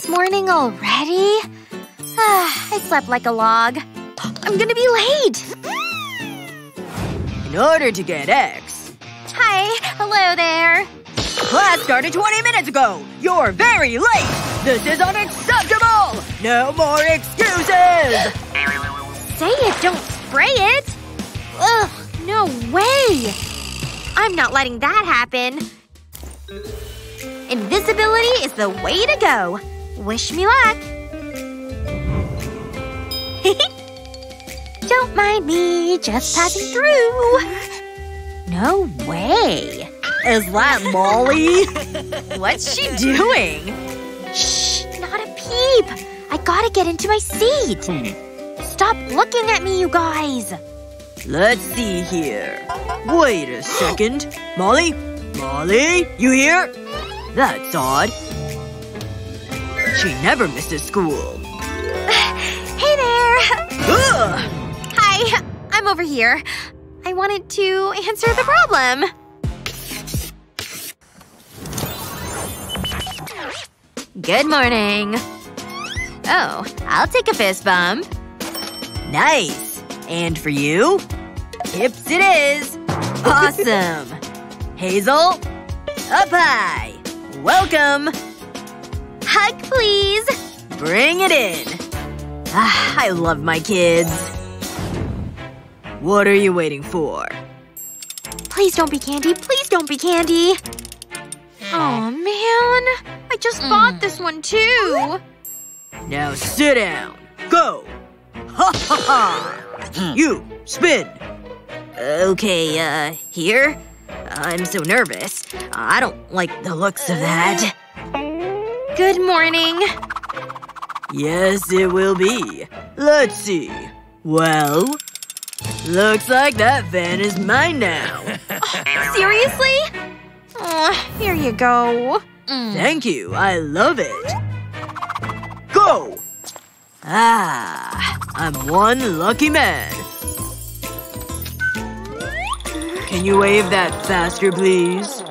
this morning already? I slept like a log. I'm gonna be late! In order to get X… Hi. Hello there. Class started 20 minutes ago! You're very late! This is unacceptable! No more excuses! Say it, don't spray it! Ugh, no way! I'm not letting that happen. Invisibility is the way to go. Wish me luck. Don't mind me, just passing through. No way. Is that Molly? What's she doing? Shh, not a peep. I gotta get into my seat. Stop looking at me, you guys. Let's see here. Wait a second. Molly? Molly? You here? That's odd. She never misses school. Hey there! Ugh! Hi. I'm over here. I wanted to answer the problem. Good morning. Oh, I'll take a fist bump. Nice. And for you? Ips it is. Awesome. Hazel? Up high. Welcome. Hug, please. Bring it in. Ah, I love my kids. What are you waiting for? Please don't be candy. Please don't be candy. Aw, man. I just bought this one, too. Now sit down. Go. Ha ha ha. You. Spin. Okay, here? I'm so nervous. I don't like the looks of that. Good morning. Yes, it will be. Let's see. Well… looks like that van is mine now. Oh, seriously? Oh, here you go. Thank you. I love it. Go! Ah, I'm one lucky man. Can you wave that faster, please?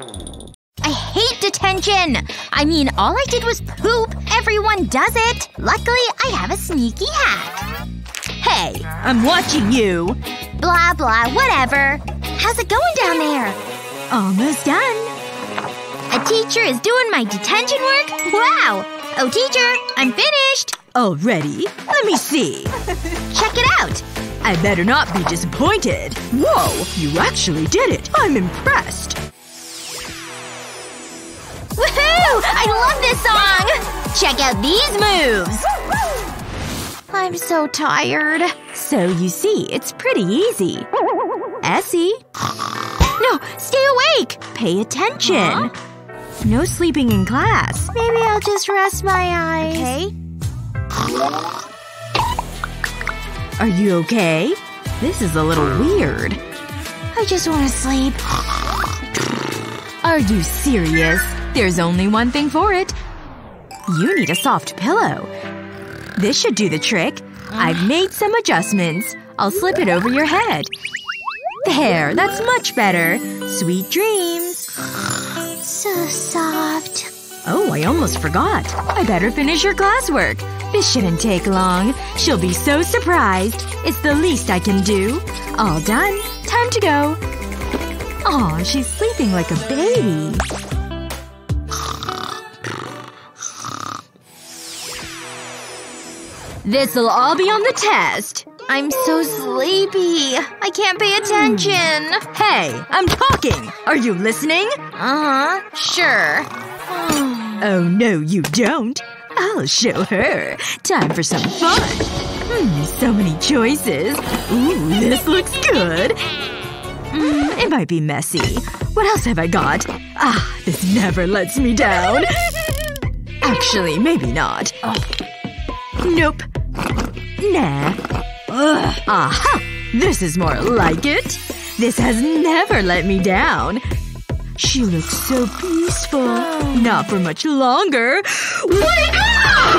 I hate detention! I mean, all I did was poop. Everyone does it. Luckily, I have a sneaky hack. Hey, I'm watching you. Blah blah, whatever. How's it going down there? Almost done. A teacher is doing my detention work? Wow! Oh, teacher, I'm finished! Already? Let me see. Check it out! I better not be disappointed. Whoa! You actually did it! I'm impressed! Woohoo! I love this song! Check out these moves! I'm so tired. So you see, it's pretty easy. Essie? No! Stay awake! Pay attention! Huh? No sleeping in class. Maybe I'll just rest my eyes. Okay. Are you okay? This is a little weird. I just want to sleep. Are you serious? There's only one thing for it. You need a soft pillow. This should do the trick. I've made some adjustments. I'll slip it over your head. There, that's much better. Sweet dreams. So soft. Oh, I almost forgot. I better finish your classwork. This shouldn't take long. She'll be so surprised. It's the least I can do. All done. Time to go. Aw, she's sleeping like a baby. This'll all be on the test. I'm so sleepy. I can't pay attention. Hey, I'm talking! Are you listening? Uh-huh. Sure. Oh no, you don't. I'll show her. Time for some fun. So many choices. Ooh, this looks good. It might be messy. What else have I got? Ah, this never lets me down. Actually, maybe not. Nope. Nah. Ugh. Aha! This is more like it. This has never let me down. She looks so peaceful. Not for much longer. Wake up!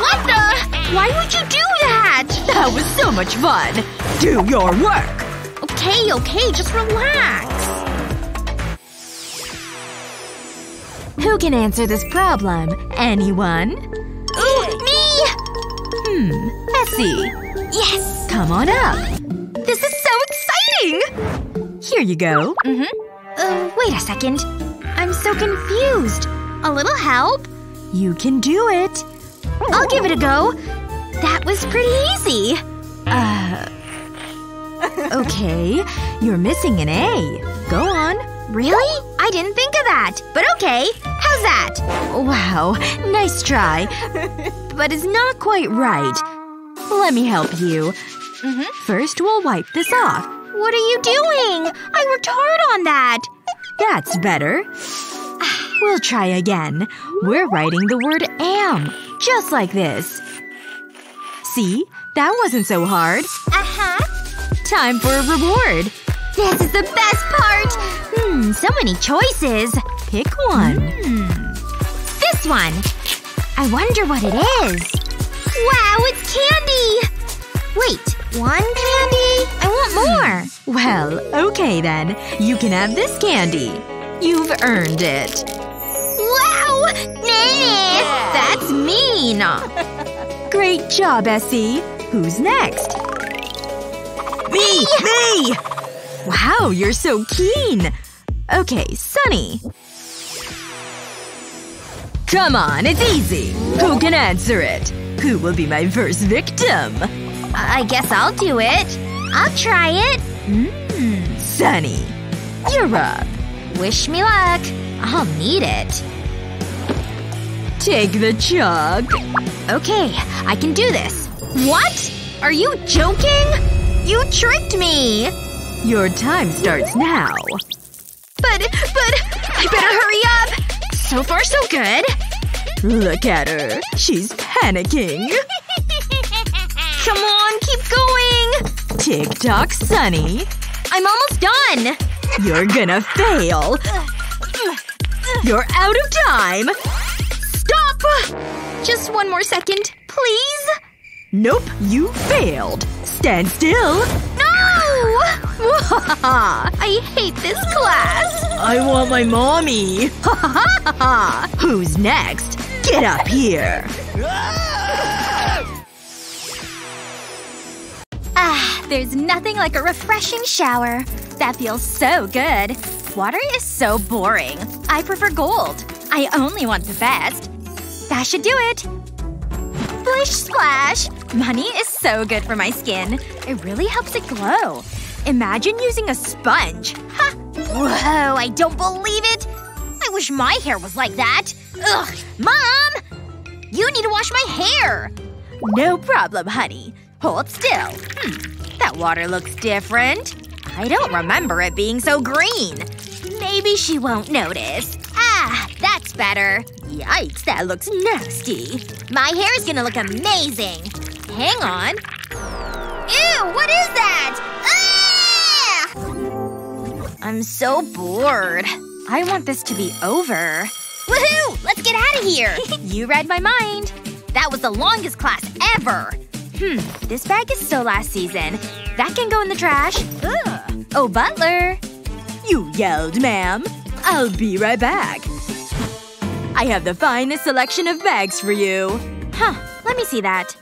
What the? Why would you do that? That was so much fun. Do your work. Okay, okay. Just relax. Who can answer this problem? Anyone? Essie! Yes! Come on up! This is so exciting! Here you go. Wait a second. I'm so confused. A little help? You can do it. I'll give it a go. That was pretty easy. Okay. You're missing an A. Go on. Really? I didn't think of that. But okay. How's that? Wow. Nice try. But it's not quite right. Let me help you. First, we'll wipe this off. What are you doing? I worked hard on that. That's better. We'll try again. We're writing the word am. Just like this. See? That wasn't so hard. Time for a reward. This is the best part! So many choices. Pick one. This one. I wonder what it is. Wow, it's candy! Wait. One candy? I want more. Well, okay then. You can have this candy. You've earned it. Wow! Nice! That's mean! Great job, Essie. Who's next? Me! Me! Wow, you're so keen! Okay, Sunny. Come on, it's easy. Who can answer it? Who will be my first victim? I guess I'll do it. I'll try it. Sunny. You're up. Wish me luck. I'll need it. Take the chalk. Okay, I can do this. What? Are you joking? You tricked me! Your time starts now. But… I better hurry up! So far so good. Look at her. She's panicking. Come on, keep going! Tick-tock, Sunny. I'm almost done! You're gonna fail. You're out of time! Stop! Just one more second, please? Nope, you failed. Stand still. No! I hate this class. I want my mommy. Who's next? Get up here. There's nothing like a refreshing shower. That feels so good. Water is so boring. I prefer gold. I only want the best. That should do it. Splish splash! Money is so good for my skin. It really helps it glow. Imagine using a sponge. Ha! Whoa, I don't believe it! I wish my hair was like that. Ugh! Mom! You need to wash my hair! No problem, honey. Hold still. That water looks different. I don't remember it being so green. Maybe she won't notice. That's better. Yikes, that looks nasty. My hair's gonna look amazing. Hang on. Ew, what is that? Ah! I'm so bored. I want this to be over. Woohoo! Let's get out of here! You read my mind. That was the longest class ever. This bag is so last season. That can go in the trash. Ugh. Oh, butler. You yelled, ma'am. I'll be right back. I have the finest selection of bags for you. Huh. Let me see that.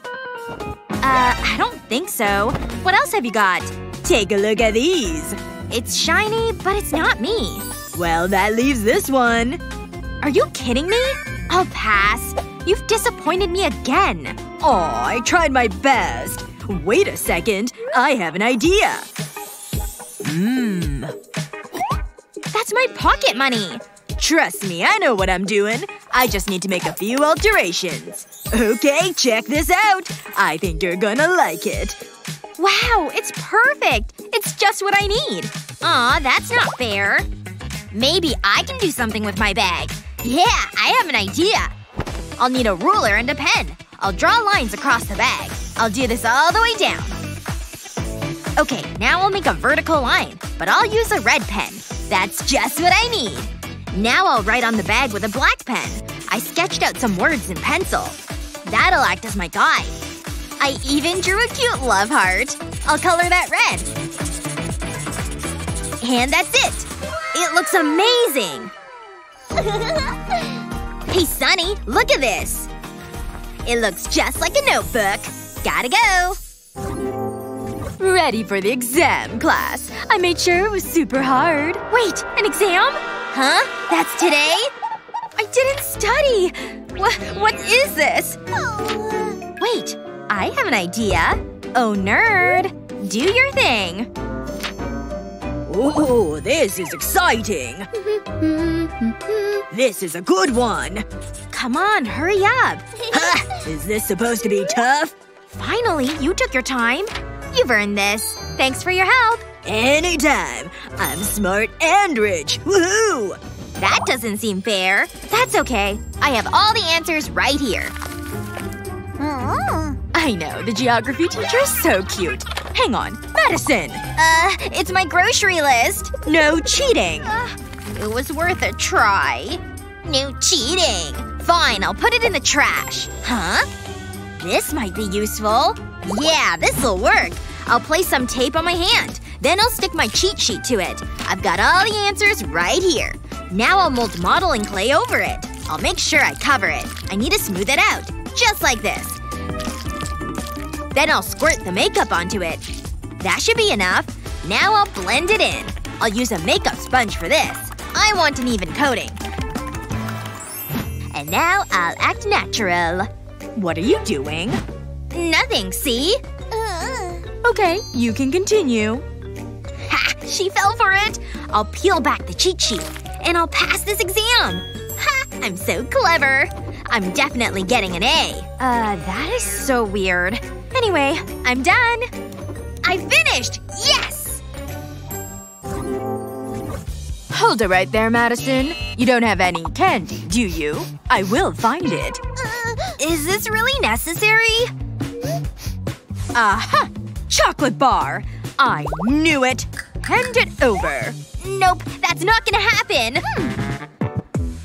I don't think so. What else have you got? Take a look at these. It's shiny, but it's not me. Well, that leaves this one. Are you kidding me? I'll pass. You've disappointed me again. Aw, I tried my best. Wait a second. I have an idea. That's my pocket money! Trust me, I know what I'm doing. I just need to make a few alterations. Okay, check this out. I think you're gonna like it. Wow, it's perfect! It's just what I need. Aw, that's not fair. Maybe I can do something with my bag. Yeah, I have an idea. I'll need a ruler and a pen. I'll draw lines across the bag. I'll do this all the way down. Okay, now I'll make a vertical line. But I'll use a red pen. That's just what I need. Now I'll write on the bag with a black pen. I sketched out some words in pencil. That'll act as my guide. I even drew a cute love heart. I'll color that red. And that's it! It looks amazing! Hey, Sunny, look at this! It looks just like a notebook. Gotta go! Ready for the exam, class. I made sure it was super hard. Wait, an exam? Huh? That's today? I didn't study! What is this? Oh. Wait, I have an idea. Oh, nerd! Do your thing! Ooh, this is exciting! This is a good one! Come on, hurry up! Is this supposed to be tough? Finally, you took your time. You've earned this. Thanks for your help. Anytime. I'm smart and rich. Woohoo! That doesn't seem fair. That's okay. I have all the answers right here. I know, the geography teacher is so cute. Hang on. Madison! It's my grocery list. No cheating. It was worth a try. No cheating. Fine, I'll put it in the trash. Huh? This might be useful. Yeah, this'll work. I'll place some tape on my hand. Then I'll stick my cheat sheet to it. I've got all the answers right here. Now I'll mold modeling clay over it. I'll make sure I cover it. I need to smooth it out. Just like this. Then I'll squirt the makeup onto it. That should be enough. Now I'll blend it in. I'll use a makeup sponge for this. I want an even coating. And now I'll act natural. What are you doing? Nothing, see? Okay, you can continue. Ha! She fell for it! I'll peel back the cheat sheet. And I'll pass this exam! Ha! I'm so clever! I'm definitely getting an A. That is so weird. Anyway, I'm done! I finished! Yes! Hold it right there, Madison. You don't have any candy, do you? I will find it. Is this really necessary? Aha! Chocolate bar! I knew it! Hand it over! Nope, that's not gonna happen!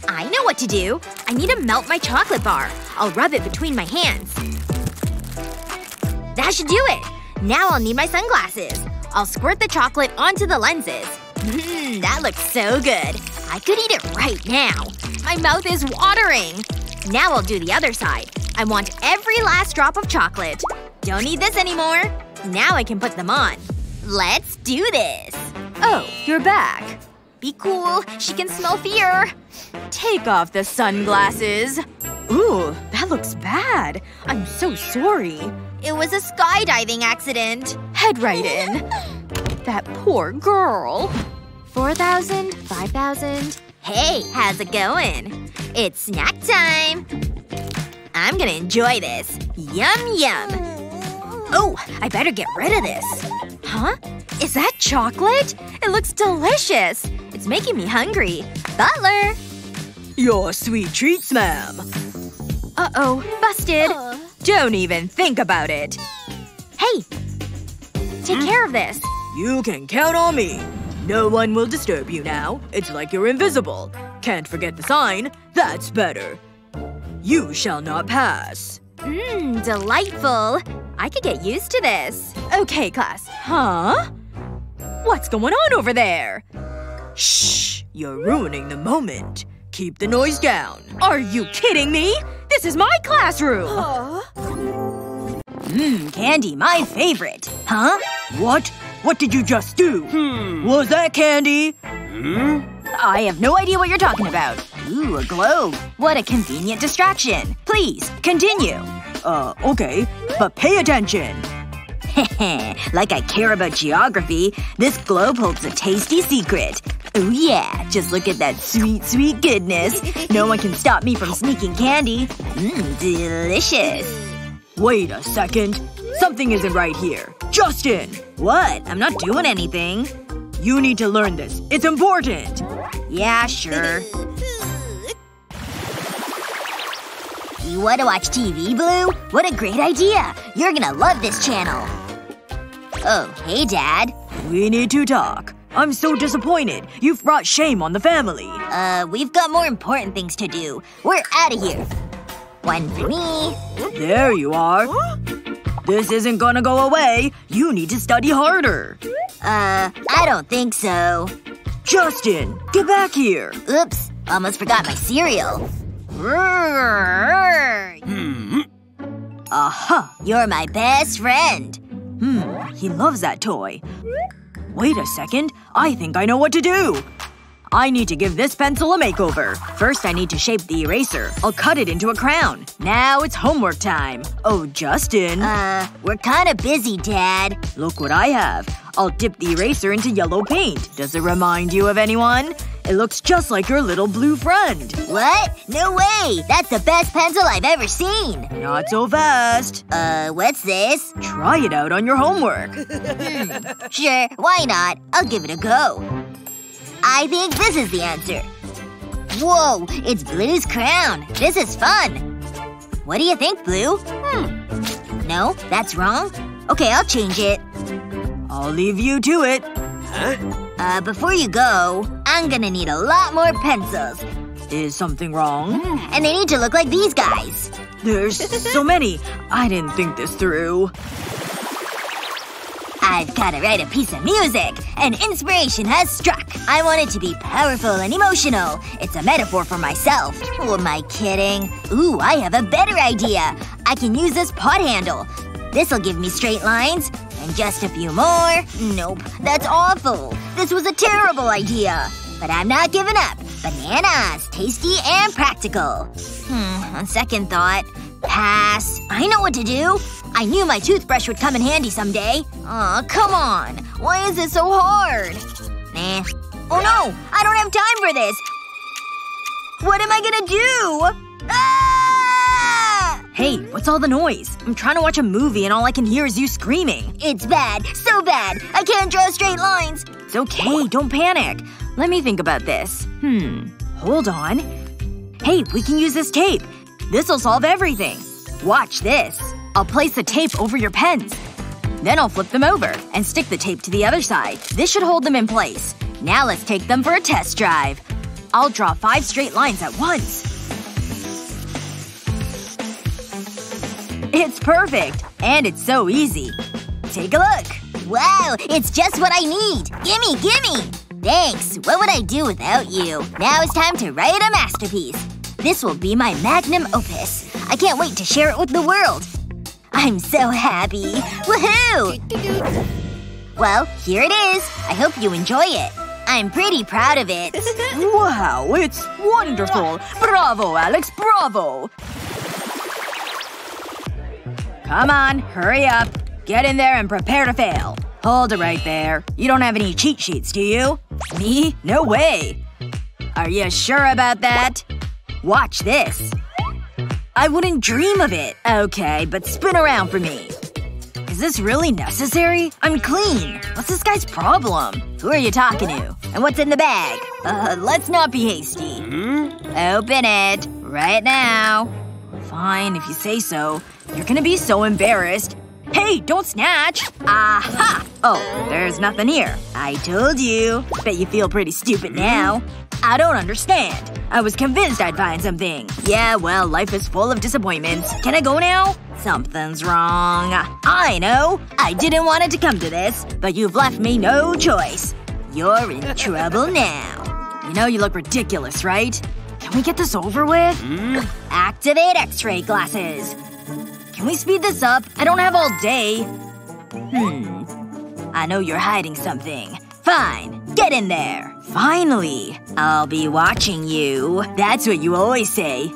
I know what to do. I need to melt my chocolate bar. I'll rub it between my hands. That should do it! Now I'll need my sunglasses. I'll squirt the chocolate onto the lenses. Mmm, that looks so good. I could eat it right now. My mouth is watering! Now I'll do the other side. I want every last drop of chocolate. Don't need this anymore. Now I can put them on. Let's do this. Oh, you're back. Be cool. She can smell fear. Take off the sunglasses. Ooh, that looks bad. I'm so sorry. It was a skydiving accident. Head right in. That poor girl. 4,000, 5,000. Hey, how's it going? It's snack time. I'm gonna enjoy this. Yum yum. Oh, I better get rid of this. Huh? Is that chocolate? It looks delicious. It's making me hungry. Butler! Your sweet treats, ma'am. Uh-oh. Busted. Don't even think about it. Hey. Take care of this. You can count on me. No one will disturb you now. It's like you're invisible. Can't forget the sign. That's better. You shall not pass. Mmm, delightful. I could get used to this. Okay, class. Huh? What's going on over there? Shh. You're ruining the moment. Keep the noise down. Are you kidding me? This is my classroom! Mmm, candy, my favorite. Huh? What? What did you just do? Was that candy? I have no idea what you're talking about. Ooh, a globe. What a convenient distraction. Please, continue. Okay. But pay attention. Heh, like I care about geography. This globe holds a tasty secret. Oh yeah, just look at that sweet, sweet goodness. No one can stop me from sneaking candy. Mmm, delicious. Wait a second. Something isn't right here. Justin! What? I'm not doing anything. You need to learn this. It's important! Yeah, sure. You wanna watch TV, Blue? What a great idea! You're gonna love this channel. Oh, hey, Dad. We need to talk. I'm so disappointed. You've brought shame on the family. We've got more important things to do. We're out of here. One for me. There you are. This isn't gonna go away. You need to study harder. I don't think so. Justin, get back here. Oops. Almost forgot my cereal. Aha! You're my best friend! He loves that toy. Wait a second. I think I know what to do! I need to give this pencil a makeover. First I need to shape the eraser. I'll cut it into a crown. Now it's homework time. Oh, Justin. We're kinda busy, Dad. Look what I have. I'll dip the eraser into yellow paint. Does it remind you of anyone? It looks just like your little blue friend. What? No way! That's the best pencil I've ever seen! Not so fast. What's this? Try it out on your homework. Sure, why not? I'll give it a go. I think this is the answer. Whoa! It's Blue's crown! This is fun! What do you think, Blue? No? That's wrong? Okay, I'll change it. I'll leave you to it. Before you go, I'm gonna need a lot more pencils. Is something wrong? And they need to look like these guys. There's so many. I didn't think this through. I've gotta write a piece of music! An inspiration has struck! I want it to be powerful and emotional. It's a metaphor for myself. Oh, am I kidding? Ooh, I have a better idea! I can use this pot handle. This'll give me straight lines. And just a few more. Nope. That's awful. This was a terrible idea. But I'm not giving up. Bananas! Tasty and practical. On second thought… Pass. I know what to do. I knew my toothbrush would come in handy someday. Aw, come on. Why is it so hard? Nah. Oh no! I don't have time for this! What am I gonna do? Ah! Hey, what's all the noise? I'm trying to watch a movie and all I can hear is you screaming. It's bad. So bad. I can't draw straight lines. It's okay. Don't panic. Let me think about this. Hold on. Hey, we can use this tape. This'll solve everything. Watch this. I'll place the tape over your pens. Then I'll flip them over and stick the tape to the other side. This should hold them in place. Now let's take them for a test drive. I'll draw 5 straight lines at once. It's perfect. And it's so easy. Take a look. Wow! It's just what I need! Gimme, gimme! Thanks. What would I do without you? Now it's time to write a masterpiece. This will be my magnum opus. I can't wait to share it with the world. I'm so happy. Woohoo! Well, here it is. I hope you enjoy it. I'm pretty proud of it. Wow, it's wonderful. Bravo, Alex, bravo! Come on, hurry up. Get in there and prepare to fail. Hold it right there. You don't have any cheat sheets, do you? Me? No way. Are you sure about that? Watch this. I wouldn't dream of it. Okay, but spin around for me. Is this really necessary? I'm clean. What's this guy's problem? Who are you talking to? And what's in the bag? Let's not be hasty. Open it. Right now. Fine, if you say so. You're gonna be so embarrassed. Hey, don't snatch! Aha! Oh, there's nothing here. I told you. Bet you feel pretty stupid now. I don't understand. I was convinced I'd find something. Yeah, well, life is full of disappointments. Can I go now? Something's wrong. I know! I didn't want it to come to this, but you've left me no choice. You're in trouble now. You know you look ridiculous, right? Can we get this over with? Activate X-ray glasses. Can we speed this up? I don't have all day. I know you're hiding something. Fine. Get in there. Finally. I'll be watching you. That's what you always say.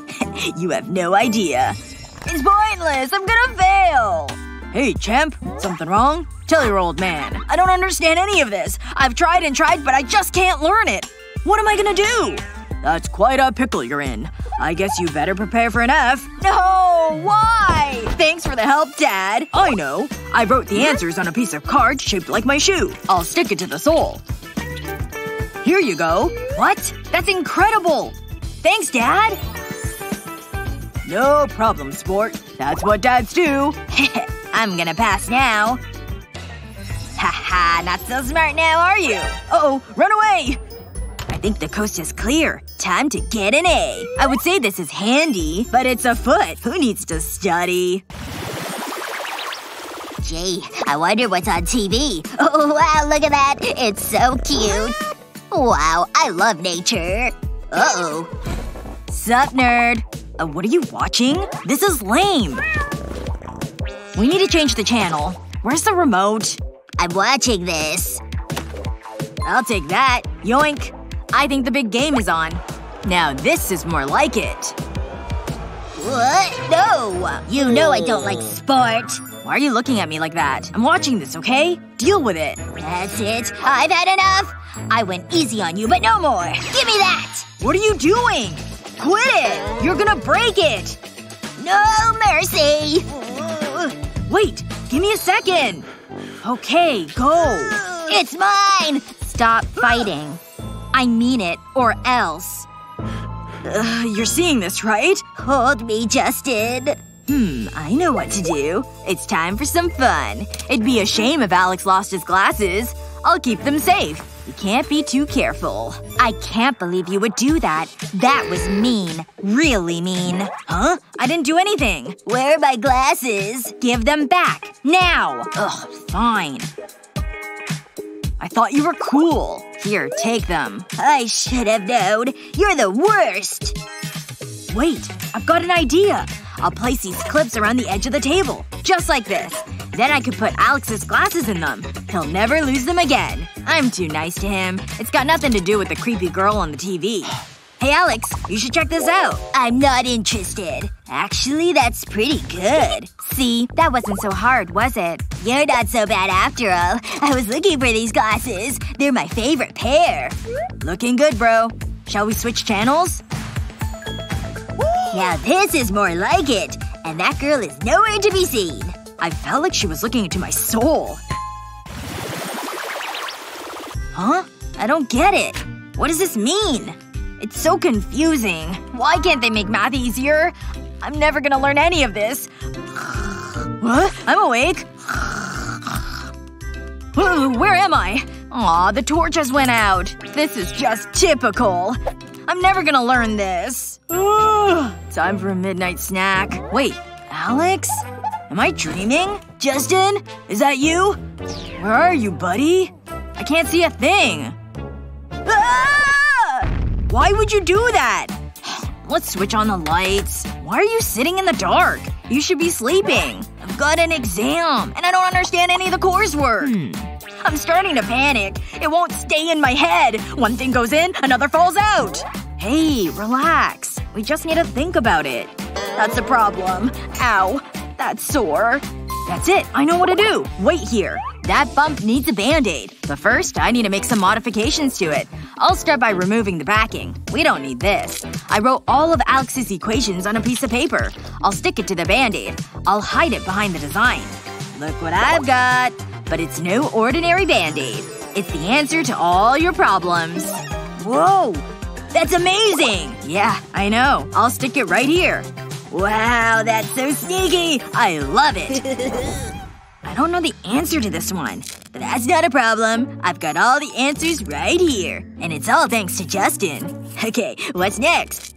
You have no idea. It's pointless! I'm gonna fail! Hey, champ. Something wrong? Tell your old man. I don't understand any of this. I've tried and tried, but I just can't learn it. What am I gonna do? That's quite a pickle you're in. I guess you better prepare for an F. No! Why? Thanks for the help, Dad. I know. I wrote the answers on a piece of card shaped like my shoe. I'll stick it to the sole. Here you go. What? That's incredible! Thanks, Dad! No problem, sport. That's what dads do. I'm gonna pass now. Haha, not so smart now, are you? Uh-oh, run away! I think the coast is clear. Time to get an A. I would say this is handy, but it's a foot. Who needs to study? Gee, I wonder what's on TV. Oh, wow, look at that. It's so cute. Wow, I love nature. Uh-oh. Sup, nerd. What are you watching? This is lame. We need to change the channel. Where's the remote? I'm watching this. I'll take that. Yoink. I think the big game is on. Now this is more like it. What? No! You know I don't like sport. Why are you looking at me like that? I'm watching this, okay? Deal with it. That's it. I've had enough. I went easy on you, but no more. Give me that! What are you doing? Quit it! You're gonna break it! No mercy! Wait! Give me a second! Okay, go. It's mine! Stop fighting. I mean it, or else. You're seeing this, right? Hold me, Justin. I know what to do. It's time for some fun. It'd be a shame if Alex lost his glasses. I'll keep them safe. You can't be too careful. I can't believe you would do that. That was mean. Really mean. Huh? I didn't do anything. Where are my glasses? Give them back. Now! Ugh, fine. I thought you were cool. Here, take them. I should have known. You're the worst! Wait. I've got an idea. I'll place these clips around the edge of the table. Just like this. Then I could put Alex's glasses in them. He'll never lose them again. I'm too nice to him. It's got nothing to do with the creepy girl on the TV. Hey Alex, you should check this out. I'm not interested. Actually, that's pretty good. See? That wasn't so hard, was it? You're not so bad after all. I was looking for these glasses. They're my favorite pair. Looking good, bro. Shall we switch channels? Now this is more like it. And that girl is nowhere to be seen. I felt like she was looking into my soul. Huh? I don't get it. What does this mean? It's so confusing. Why can't they make math easier? I'm never gonna learn any of this. What? I'm awake. Where am I? Aw, the torch has went out. This is just typical. I'm never gonna learn this. Time for a midnight snack. Wait. Alex? Am I dreaming? Justin? Is that you? Where are you, buddy? I can't see a thing. Ah! Why would you do that? Let's switch on the lights. Why are you sitting in the dark? You should be sleeping. I've got an exam. And I don't understand any of the coursework. I'm starting to panic. It won't stay in my head. One thing goes in, another falls out. Hey, relax. We just need to think about it. That's the problem. Ow. That's sore. That's it. I know what to do. Wait here. That bump needs a band-aid. But first, I need to make some modifications to it. I'll start by removing the backing. We don't need this. I wrote all of Alex's equations on a piece of paper. I'll stick it to the band-aid. I'll hide it behind the design. Look what I've got. But it's no ordinary band-aid. It's the answer to all your problems. Whoa! That's amazing! Yeah, I know. I'll stick it right here. Wow, that's so sneaky! I love it! I don't know the answer to this one. But that's not a problem. I've got all the answers right here. And it's all thanks to Justin. Okay, what's next?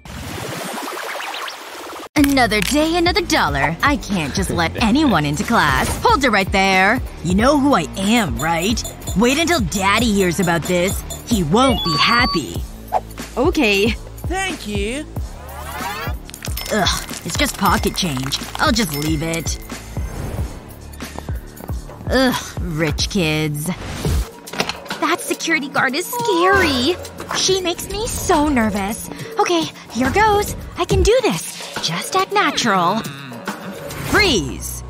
Another day, another dollar. I can't just let anyone into class. Hold it right there. You know who I am, right? Wait until Daddy hears about this. He won't be happy. Okay. Thank you. Ugh, it's just pocket change. I'll just leave it. Ugh, rich kids. That security guard is scary. She makes me so nervous. Okay, here goes. I can do this. Just act natural. Freeze!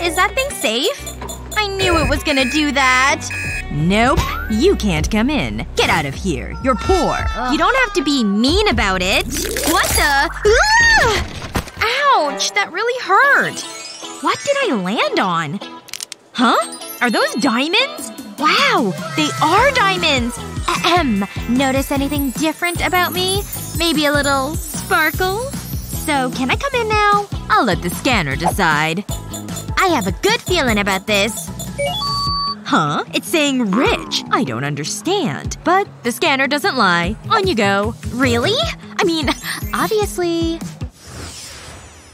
Is that thing safe? I knew it was gonna do that. Nope. You can't come in. Get out of here. You're poor. You don't have to be mean about it. What the? Ouch! That really hurt. What did I land on? Huh? Are those diamonds? Wow! They are diamonds! Ahem. Notice anything different about me? Maybe a little sparkle? So can I come in now? I'll let the scanner decide. I have a good feeling about this. Huh? It's saying rich. I don't understand. But the scanner doesn't lie. On you go. Really? I mean, obviously.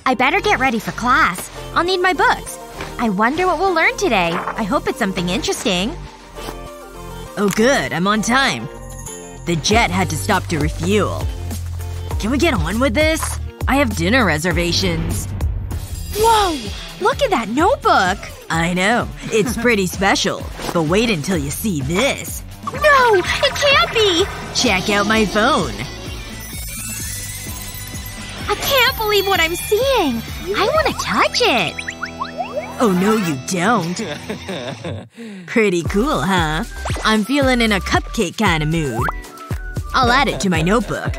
I better get ready for class. I'll need my books. I wonder what we'll learn today. I hope it's something interesting. Oh good. I'm on time. The jet had to stop to refuel. Can we get on with this? I have dinner reservations. Whoa! Look at that notebook! I know. It's pretty special. But wait until you see this. No! It can't be! Check out my phone. I can't believe what I'm seeing! I want to touch it! Oh no you don't. Pretty cool, huh? I'm feeling in a cupcake kind of mood. I'll add it to my notebook.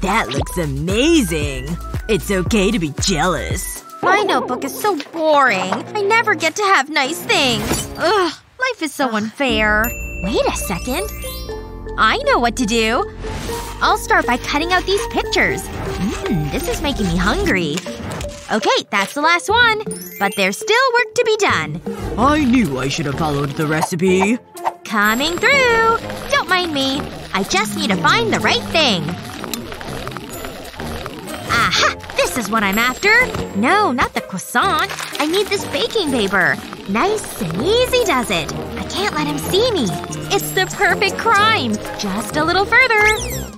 That looks amazing! It's okay to be jealous. My notebook is so boring. I never get to have nice things. Ugh. Life is so unfair. Wait a second. I know what to do. I'll start by cutting out these pictures. This is making me hungry. Okay, that's the last one. But there's still work to be done. I knew I should have followed the recipe. Coming through! Don't mind me. I just need to find the right thing. Aha! This is what I'm after! No, not the croissant. I need this baking paper. Nice and easy does it. I can't let him see me. It's the perfect crime! Just a little further.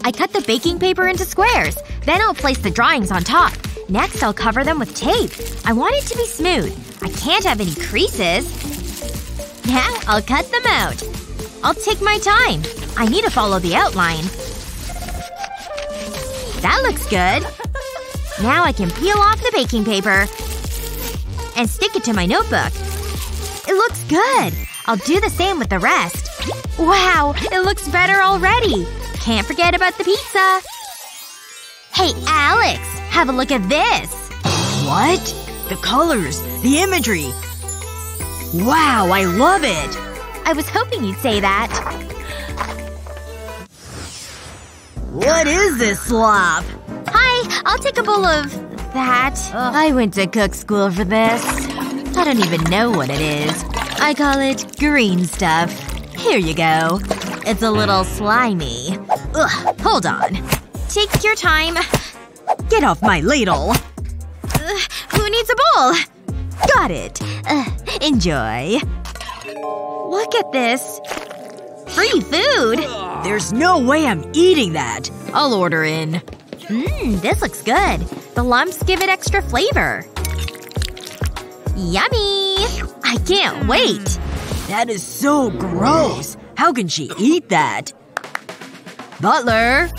I cut the baking paper into squares. Then I'll place the drawings on top. Next, I'll cover them with tape. I want it to be smooth. I can't have any creases. Now I'll cut them out. I'll take my time. I need to follow the outline. That looks good. Now I can peel off the baking paper. And stick it to my notebook. It looks good! I'll do the same with the rest. Wow! It looks better already! Can't forget about the pizza! Hey, Alex! Have a look at this! What? The colors! The imagery! Wow! I love it! I was hoping you'd say that. What is this slop? Hi! I'll take a bowl of… that. Ugh. I went to cook school for this. I don't even know what it is. I call it green stuff. Here you go. It's a little slimy. Ugh. Hold on. Take your time. Get off my ladle! Who needs a bowl? Got it. Enjoy. Look at this. Free food! There's no way I'm eating that. I'll order in. This looks good. The lumps give it extra flavor. Yummy! I can't wait! That is so gross! How can she eat that? Butler!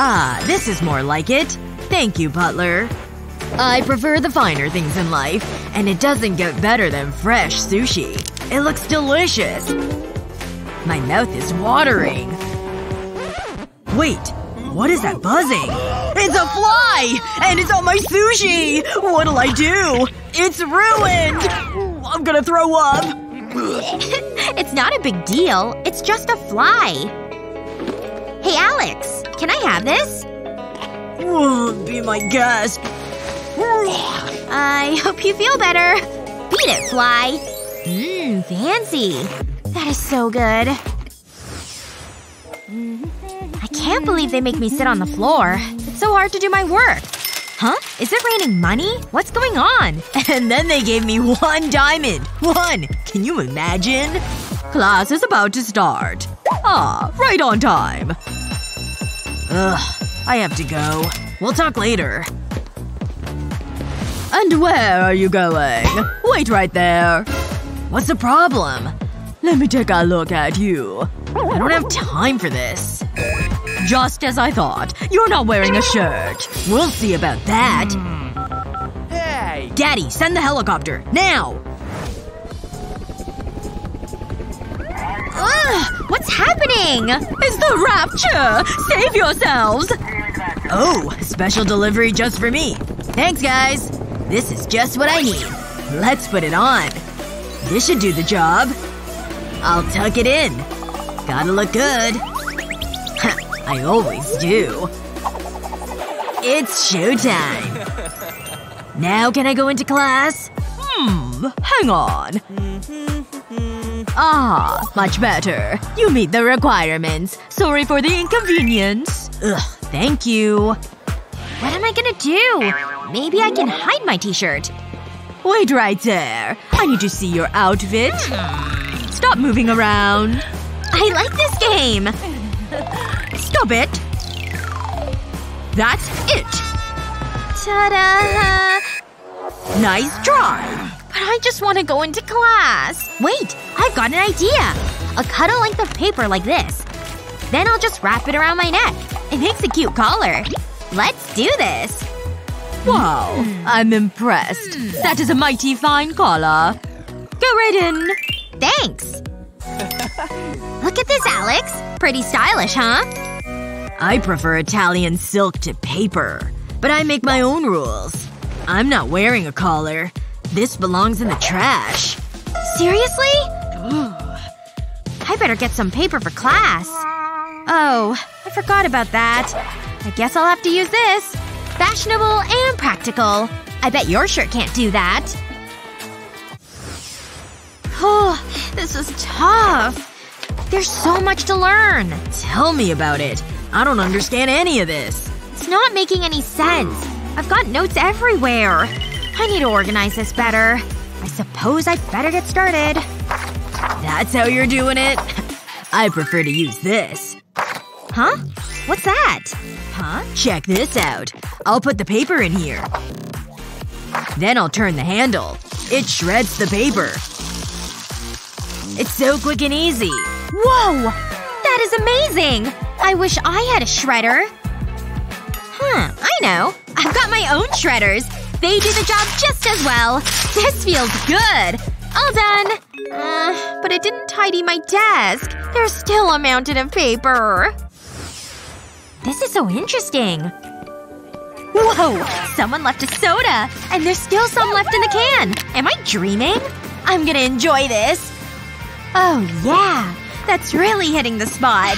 Ah, this is more like it. Thank you, Butler. I prefer the finer things in life. And it doesn't get better than fresh sushi. It looks delicious. My mouth is watering. Wait. What is that buzzing? It's a fly! And it's on my sushi! What'll I do? It's ruined! I'm gonna throw up. It's not a big deal. It's just a fly. Hey, Alex. Can I have this? Be my guest. I hope you feel better. Beat it, fly. Fancy. That is so good. I can't believe they make me sit on the floor. It's so hard to do my work. Huh? Is it raining money? What's going on? And then they gave me one diamond. One! Can you imagine? Class is about to start. Ah, right on time. Ugh. I have to go. We'll talk later. And where are you going? Wait right there. What's the problem? Let me take a look at you. I don't have time for this. Just as I thought. You're not wearing a shirt. We'll see about that. Hey! Daddy, send the helicopter. Now! Ugh! What's happening? It's the rapture! Save yourselves! Oh, special delivery just for me. Thanks, guys. This is just what I need. Let's put it on. This should do the job. I'll tuck it in. Gotta look good. I always do. It's showtime. Now can I go into class? Hang on. Ah, much better. You meet the requirements. Sorry for the inconvenience. Ugh, thank you. What am I gonna do? Maybe I can hide my t-shirt. Wait right there. I need to see your outfit. Stop moving around. I like this game! Stop it! That's it! Ta-da! Nice try. But I just want to go into class. Wait, I've got an idea. I'll cut a length of paper like this. Then I'll just wrap it around my neck. It makes a cute collar. Let's do this. Wow. I'm impressed. That is a mighty fine collar. Go right in. Thanks. Look at this, Alex. Pretty stylish, huh? I prefer Italian silk to paper. But I make my own rules. I'm not wearing a collar. This belongs in the trash. Seriously? I better get some paper for class. Oh. I forgot about that. I guess I'll have to use this. Fashionable and practical. I bet your shirt can't do that. Oh, this is tough. There's so much to learn. Tell me about it. I don't understand any of this. It's not making any sense. I've got notes everywhere. I need to organize this better. I suppose I'd better get started. That's how you're doing it? I prefer to use this. Huh? What's that? Huh? Check this out. I'll put the paper in here. Then I'll turn the handle. It shreds the paper. It's so quick and easy. Whoa! That is amazing! I wish I had a shredder. Huh. I know. I've got my own shredders. They do the job just as well. This feels good. All done. But it didn't tidy my desk. There's still a mountain of paper. This is so interesting. Whoa! Someone left a soda! And there's still some left in the can! Am I dreaming? I'm gonna enjoy this. Oh yeah! That's really hitting the spot.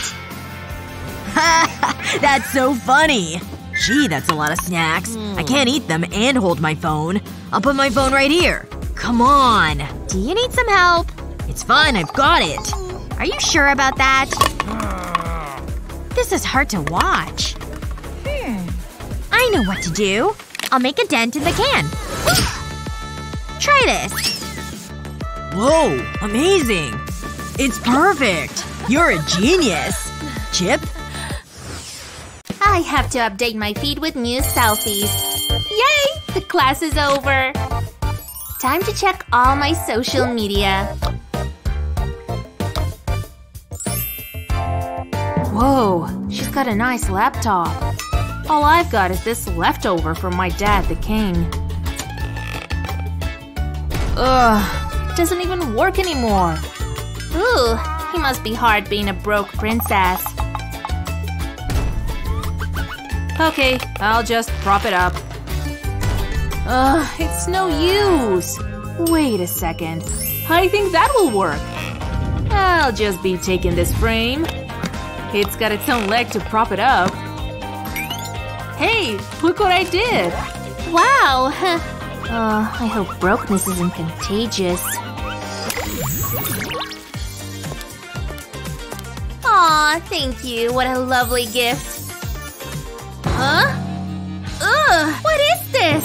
Ha! That's so funny! Gee, that's a lot of snacks. I can't eat them and hold my phone. I'll put my phone right here. Come on. Do you need some help? It's fine, I've got it. Are you sure about that? This is hard to watch. I know what to do. I'll make a dent in the can. Try this. Whoa! Amazing! It's perfect! You're a genius! Chip? I have to update my feed with new selfies. Yay! The class is over! Time to check all my social media. Whoa, she's got a nice laptop. All I've got is this leftover from my dad, the king. Ugh, it doesn't even work anymore. Ooh, he must be hard being a broke princess. Okay, I'll just prop it up. Ugh, it's no use. Wait a second. I think that will work. I'll just be taking this frame. It's got its own leg to prop it up. Hey, look what I did! Wow! I hope brokenness isn't contagious. Aw, thank you. What a lovely gift. Huh? Ugh! What is this?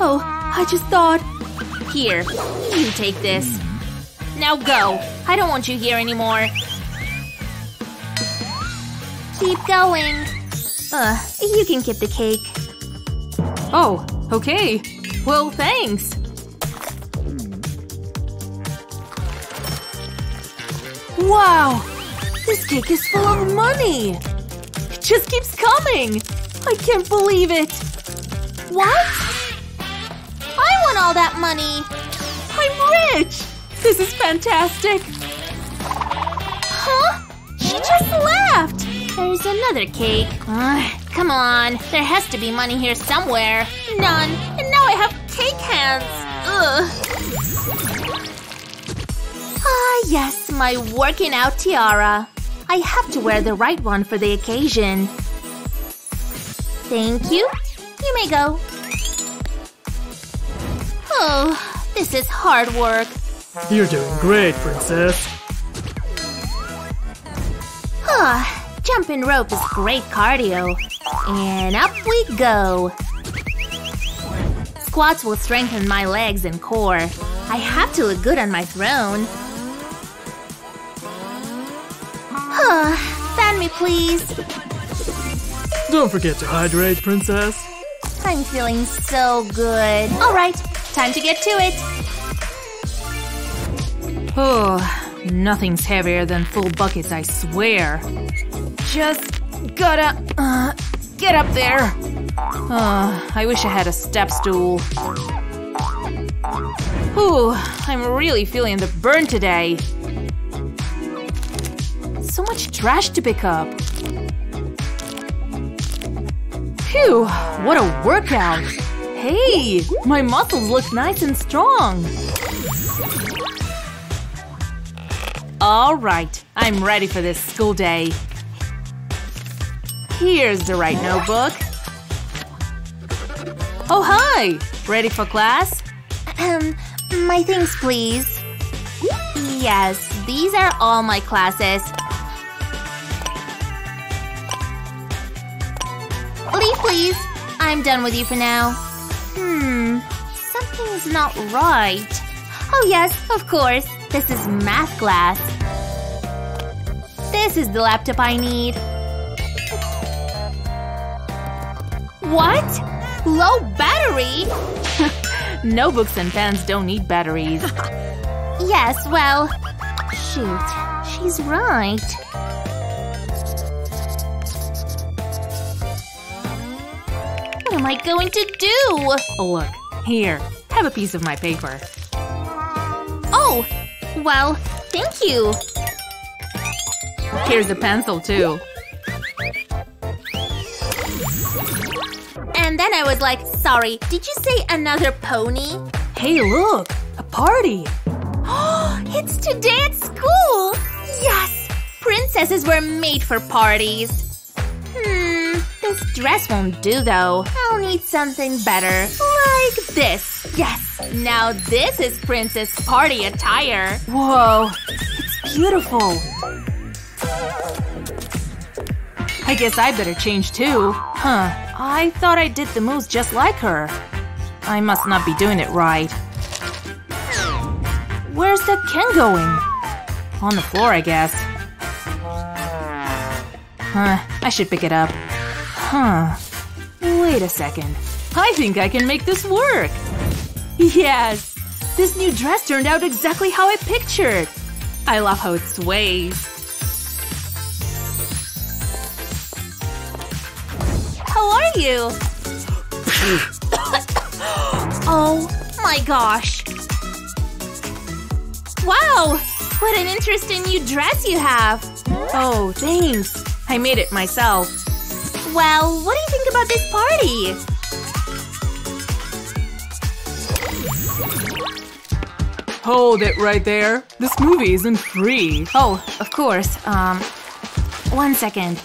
Oh, I just thought… Here, you take this. Now go! I don't want you here anymore. Keep going. You can get the cake. Oh, okay. Well, thanks. Wow! This cake is full of money! Just keeps coming! I can't believe it! What? I want all that money! I'm rich! This is fantastic! Huh? She just left! There's another cake. Come on. There has to be money here somewhere. None. And now I have cake hands. Ugh. Yes, my working out tiara. I have to wear the right one for the occasion. Thank you. You may go. Oh, this is hard work. You're doing great, princess. Jumping rope is great cardio. And up we go. Squats will strengthen my legs and core. I have to look good on my throne. Fan me, please. Don't forget to hydrate, princess. I'm feeling so good. Alright, time to get to it. Oh, nothing's heavier than full buckets, I swear. Just gotta get up there. I wish I had a step stool. Ooh, I'm really feeling the burn today. So much trash to pick up. Phew, what a workout! Hey, my muscles look nice and strong! Alright, I'm ready for this school day. Here's the right notebook. Oh, hi! Ready for class? My things, please. Yes, these are all my classes. Leave, please. I'm done with you for now. Something's not right. Oh yes, of course. This is math class. This is the laptop I need. What? Low battery? Notebooks and pens don't need batteries. Yes, well… Shoot, she's right. What am I going to do? Look, here, have a piece of my paper. Oh, well, thank you. Here's a pencil, too. And then I was like, sorry, did you say another pony? Hey, look, a party. It's today at school. Yes, princesses were made for parties. This dress won't do, though. I'll need something better. Like this. Yes. Now this is princess party attire. Whoa. It's beautiful. I guess I better change, too. Huh. I thought I did the moves just like her. I must not be doing it right. Where's that Ken going? On the floor, I guess. Huh. I should pick it up. Huh. Wait a second. I think I can make this work! Yes! This new dress turned out exactly how I pictured! I love how it sways. How are you? Oh my gosh! Wow! What an interesting new dress you have! Oh, thanks! I made it myself. Well, what do you think about this party? Hold it right there. This movie isn't free. Oh, of course. One second.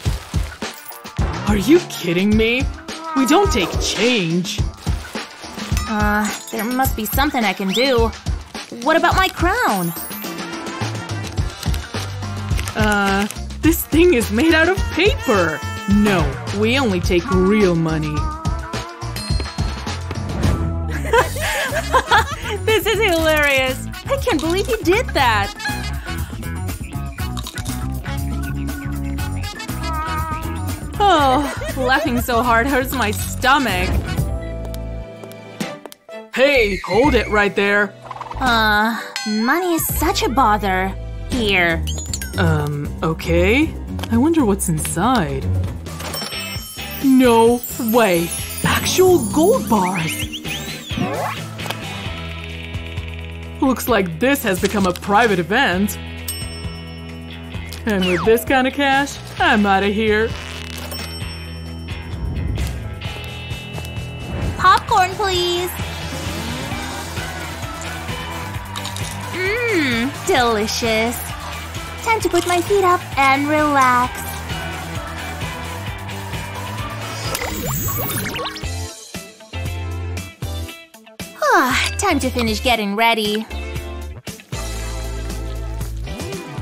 Are you kidding me? We don't take change. There must be something I can do. What about my crown? This thing is made out of paper. No, we only take real money. This is hilarious! I can't believe you did that! Oh, laughing so hard hurts my stomach. Hey, hold it right there! Money is such a bother. Here. Okay. I wonder what's inside. No way! Actual gold bars! Looks like this has become a private event. And with this kind of cash, I'm out of here. Popcorn, please! Delicious. Time to put my feet up and relax. Time to finish getting ready.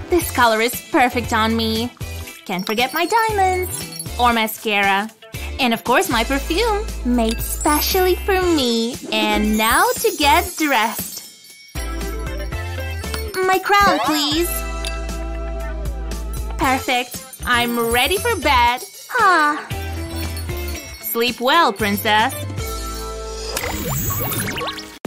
This color is perfect on me. Can't forget my diamonds. Or mascara. And of course my perfume. Made specially for me. And now to get dressed. My crown, please. Perfect. I'm ready for bed. Sleep well, princess.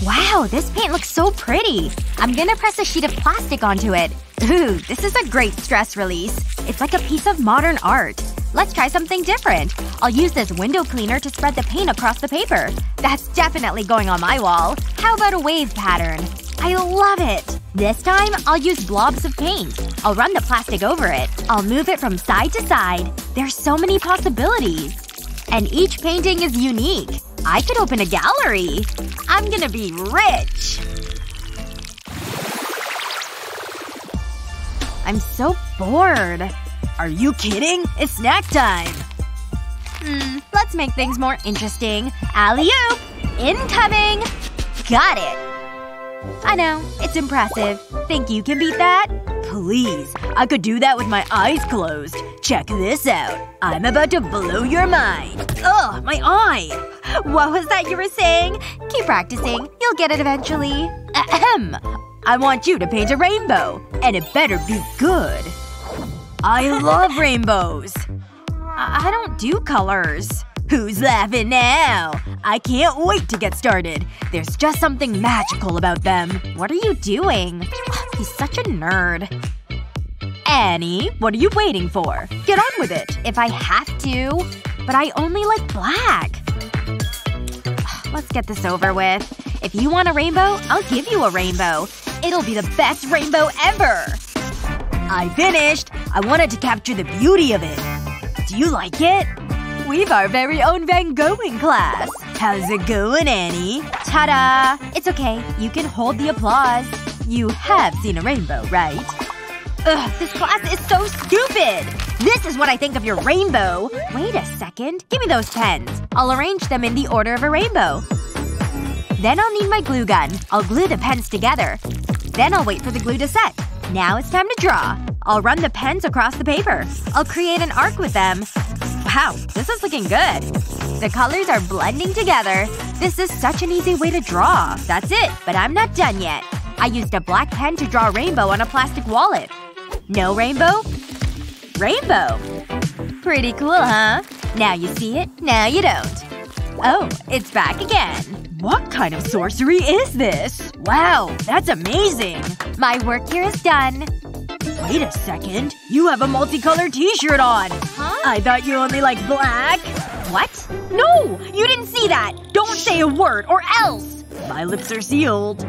Wow, this paint looks so pretty. I'm gonna press a sheet of plastic onto it. Ooh, this is a great stress release. It's like a piece of modern art. Let's try something different. I'll use this window cleaner to spread the paint across the paper. That's definitely going on my wall. How about a wave pattern? I love it! This time, I'll use blobs of paint. I'll run the plastic over it. I'll move it from side to side. There's so many possibilities. And each painting is unique. I could open a gallery. I'm gonna be rich! I'm so bored. Are you kidding? It's snack time! Let's make things more interesting. Alley-oop! Incoming! Got it! I know. It's impressive. Think you can beat that? Please. I could do that with my eyes closed. Check this out. I'm about to blow your mind. Ugh, my eye! What was that you were saying? Keep practicing. You'll get it eventually. Ahem. I want you to paint a rainbow. And it better be good. I love rainbows. I don't do colors. Who's laughing now? I can't wait to get started. There's just something magical about them. What are you doing? He's such a nerd. Annie, what are you waiting for? Get on with it. If I have to. But I only like black. Let's get this over with. If you want a rainbow, I'll give you a rainbow. It'll be the best rainbow ever! I finished! I wanted to capture the beauty of it. Do you like it? We've our very own Van Gogh class. How's it going, Annie? Ta-da! It's okay. You can hold the applause. You have seen a rainbow, right? Ugh, this class is so stupid! This is what I think of your rainbow! Wait a second. Give me those pens. I'll arrange them in the order of a rainbow. Then I'll need my glue gun. I'll glue the pens together. Then I'll wait for the glue to set. Now it's time to draw. I'll run the pens across the paper. I'll create an arc with them. Wow, this is looking good. The colors are blending together. This is such an easy way to draw. That's it. But I'm not done yet. I used a black pen to draw a rainbow on a plastic wallet. No rainbow? Rainbow! Pretty cool, huh? Now you see it, now you don't. Oh, it's back again. What kind of sorcery is this? Wow, that's amazing! My work here is done. Wait a second. You have a multicolored t-shirt on! Huh? I thought you only liked black. What? No! You didn't see that! Don't say a word, or else! My lips are sealed.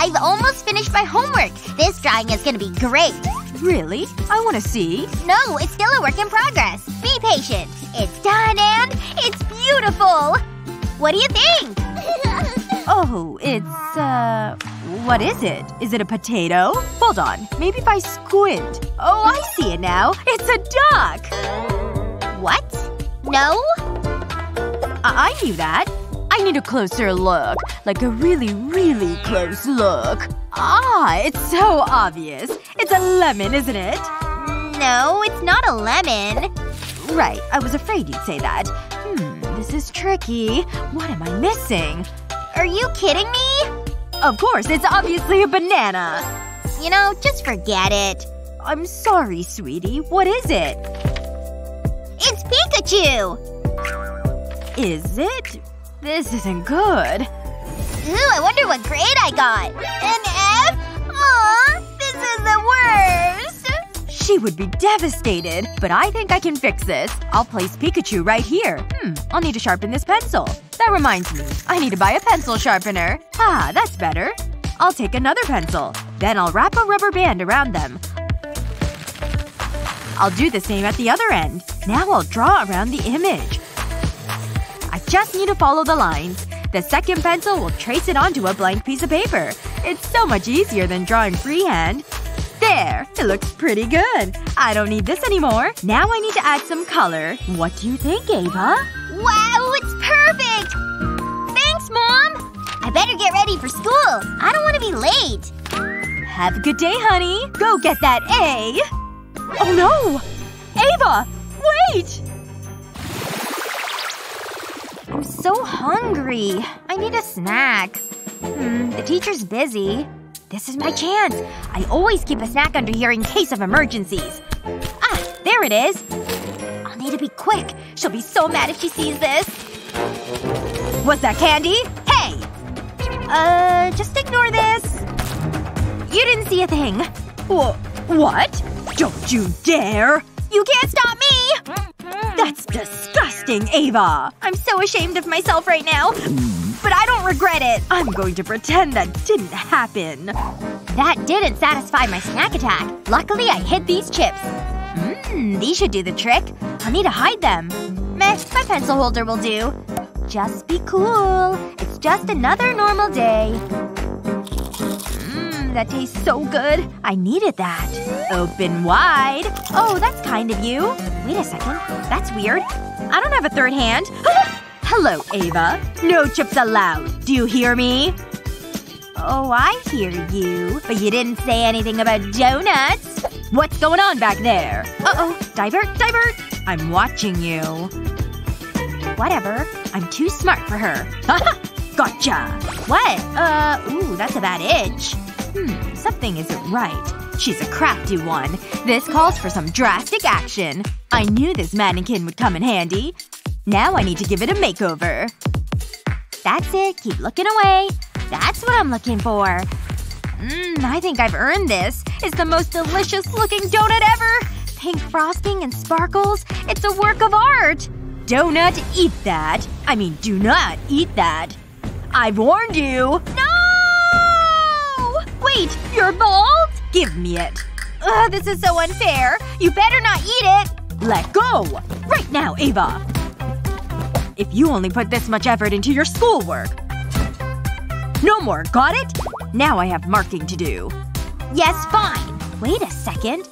I've almost finished my homework. This drawing is gonna be great. Really? I wanna see. No, it's still a work in progress. Be patient. It's done and it's beautiful! What do you think? Oh, it's, what is it? Is it a potato? Hold on. Maybe if I squint. Oh, I see it now. It's a duck! What? No? I knew that. I need a closer look. Like a really, really close look. Ah, it's so obvious. It's a lemon, isn't it? No, it's not a lemon. Right. I was afraid you'd say that. This is tricky. What am I missing? Are you kidding me? Of course. It's obviously a banana. You know, just forget it. I'm sorry, sweetie. What is it? It's Pikachu! Is it? This isn't good. Ooh, I wonder what grade I got. An F? Aw, this is the worst. She would be devastated. But I think I can fix this. I'll place Pikachu right here. I'll need to sharpen this pencil. That reminds me. I need to buy a pencil sharpener. Ah, that's better. I'll take another pencil. Then I'll wrap a rubber band around them. I'll do the same at the other end. Now I'll draw around the image. Just need to follow the lines. The second pencil will trace it onto a blank piece of paper. It's so much easier than drawing freehand. There! It looks pretty good. I don't need this anymore. Now I need to add some color. What do you think, Ava? Wow, it's perfect! Thanks, Mom! I better get ready for school. I don't want to be late. Have a good day, honey. Go get that A! Oh no! Ava! Wait! I'm so hungry. I need a snack. The teacher's busy. This is my chance. I always keep a snack under here in case of emergencies. Ah! There it is. I'll need to be quick. She'll be so mad if she sees this. was that candy? Hey! Just ignore this. You didn't see a thing. What? Don't you dare! You can't stop me! That's disgusting, Ava! I'm so ashamed of myself right now. But I don't regret it. I'm going to pretend that didn't happen. That didn't satisfy my snack attack. Luckily, I hid these chips. These should do the trick. I'll need to hide them. Meh, my pencil holder will do. Just be cool. It's just another normal day. That tastes so good. I needed that. Open wide. Oh, that's kind of you. Wait a second. That's weird. I don't have a third hand. Hello, Ava. No chips allowed. Do you hear me? Oh, I hear you. But you didn't say anything about donuts. What's going on back there? Uh-oh. Divert. I'm watching you. Whatever. I'm too smart for her. Haha! Gotcha! What? Ooh, that's a bad itch. Something isn't right. She's a crafty one. This calls for some drastic action. I knew this mannequin would come in handy. Now I need to give it a makeover. That's it. Keep looking away. That's what I'm looking for. I think I've earned this. It's the most delicious-looking donut ever! Pink frosting and sparkles. It's a work of art! Donut, eat that. I mean, do not eat that. I've warned you. No! Wait, you're bald? Give me it. Ugh, this is so unfair. You better not eat it! Let go! Right now, Ava! If you only put this much effort into your schoolwork. No more, got it? Now I have marking to do. Yes, fine. Wait a second.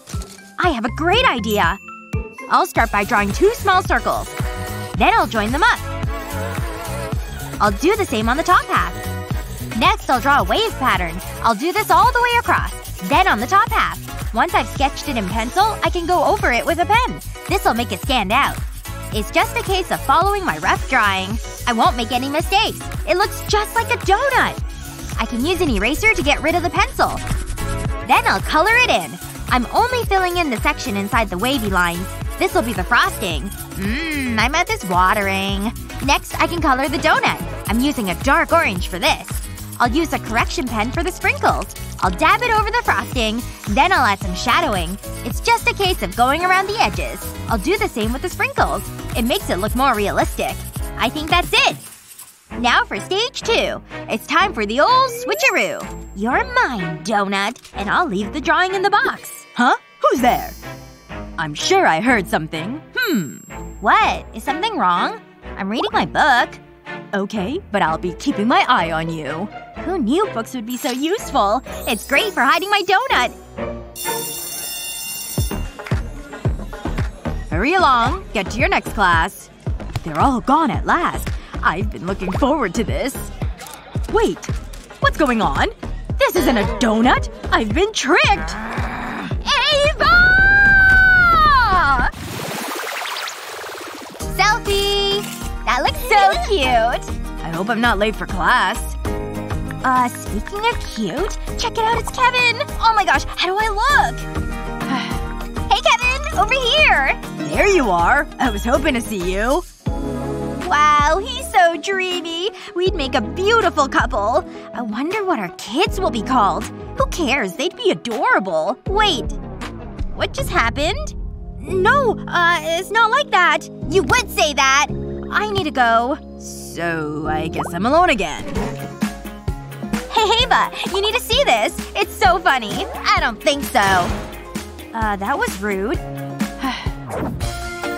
I have a great idea. I'll start by drawing 2 small circles. Then I'll join them up. I'll do the same on the top half. Next, I'll draw a wave pattern. I'll do this all the way across. Then on the top half. Once I've sketched it in pencil, I can go over it with a pen. This'll make it stand out. It's just a case of following my rough drawing. I won't make any mistakes. It looks just like a donut. I can use an eraser to get rid of the pencil. Then I'll color it in. I'm only filling in the section inside the wavy lines. This'll be the frosting. I'm at this watering. Next, I can color the donut. I'm using a dark orange for this. I'll use a correction pen for the sprinkles. I'll dab it over the frosting. Then I'll add some shadowing. It's just a case of going around the edges. I'll do the same with the sprinkles. It makes it look more realistic. I think that's it! Now for stage 2. It's time for the old switcheroo. You're mine, donut. And I'll leave the drawing in the box. Huh? Who's there? I'm sure I heard something. What? Is something wrong? I'm reading my book. Okay, but I'll be keeping my eye on you. Who knew books would be so useful? It's great for hiding my donut! Hurry along. Get to your next class. They're all gone at last. I've been looking forward to this. Wait. What's going on? This isn't a donut! I've been tricked! Ava! Selfie! That looks so cute. I hope I'm not late for class. Speaking of cute, check it out, it's Kevin! Oh my gosh, how do I look? Hey Kevin! Over here! There you are! I was hoping to see you. Wow, he's so dreamy. We'd make a beautiful couple. I wonder what our kids will be called. Who cares? They'd be adorable. Wait. What just happened? No, it's not like that. You would say that. I need to go. So, I guess I'm alone again. Hey, Ava! You need to see this. It's so funny. I don't think so. That was rude.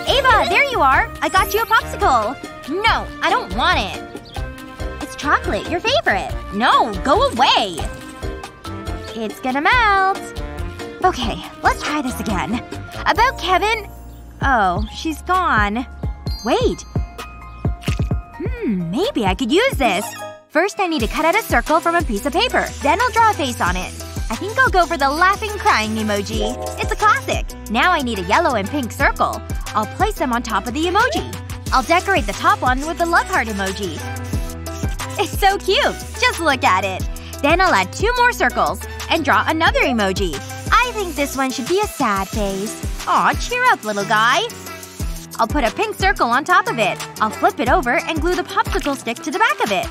Ava, there you are! I got you a popsicle! No, I don't want it. It's chocolate, your favorite. No, go away! It's gonna melt. Okay, let's try this again. About Kevin… Oh, she's gone. Wait. Maybe I could use this. First I need to cut out a circle from a piece of paper. Then I'll draw a face on it. I think I'll go for the laughing crying emoji. It's a classic. Now I need a yellow and pink circle. I'll place them on top of the emoji. I'll decorate the top one with the love heart emoji. It's so cute! Just look at it. Then I'll add 2 more circles. And draw another emoji. I think this one should be a sad face. Aw, cheer up, little guy. I'll put a pink circle on top of it. I'll flip it over and glue the popsicle stick to the back of it.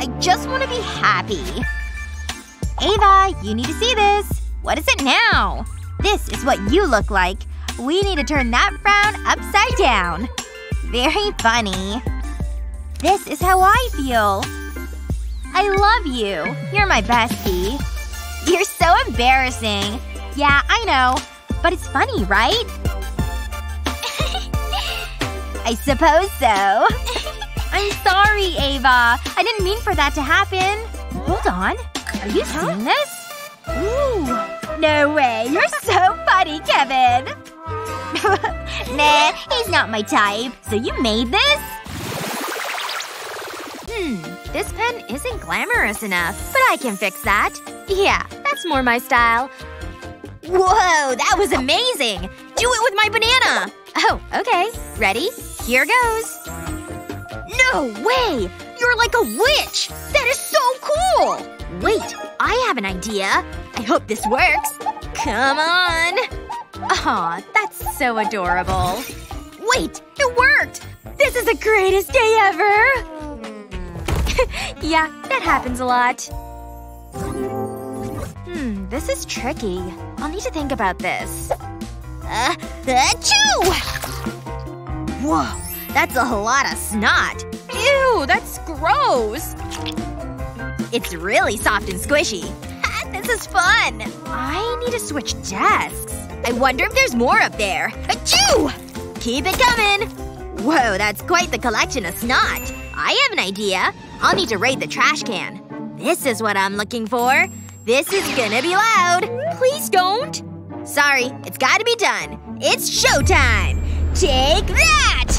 I just want to be happy. Ava, you need to see this. What is it now? This is what you look like. We need to turn that frown upside down. Very funny. This is how I feel. I love you. You're my bestie. You're so embarrassing. Yeah, I know. But it's funny, right? I suppose so. I'm sorry, Ava. I didn't mean for that to happen. Hold on. Are you seeing this? Ooh. No way. You're so funny, Kevin. Nah, he's not my type. So you made this? This pen isn't glamorous enough. But I can fix that. Yeah, that's more my style. Whoa, that was amazing! Do it with my banana! Oh, okay. Ready? Here goes. No way! You're like a witch! That is so cool! Wait, I have an idea. I hope this works. Come on! Aw, that's so adorable. Wait, it worked! This is the greatest day ever! Yeah, that happens a lot. This is tricky. I'll need to think about this. Achoo! Whoa. That's a lot of snot. Ew, that's gross. It's really soft and squishy. This is fun. I need to switch desks. I wonder if there's more up there. Achoo! Keep it coming. Whoa, that's quite the collection of snot. I have an idea. I'll need to raid the trash can. This is what I'm looking for. This is gonna be loud. Please don't. Sorry, it's gotta be done. It's showtime. Take that!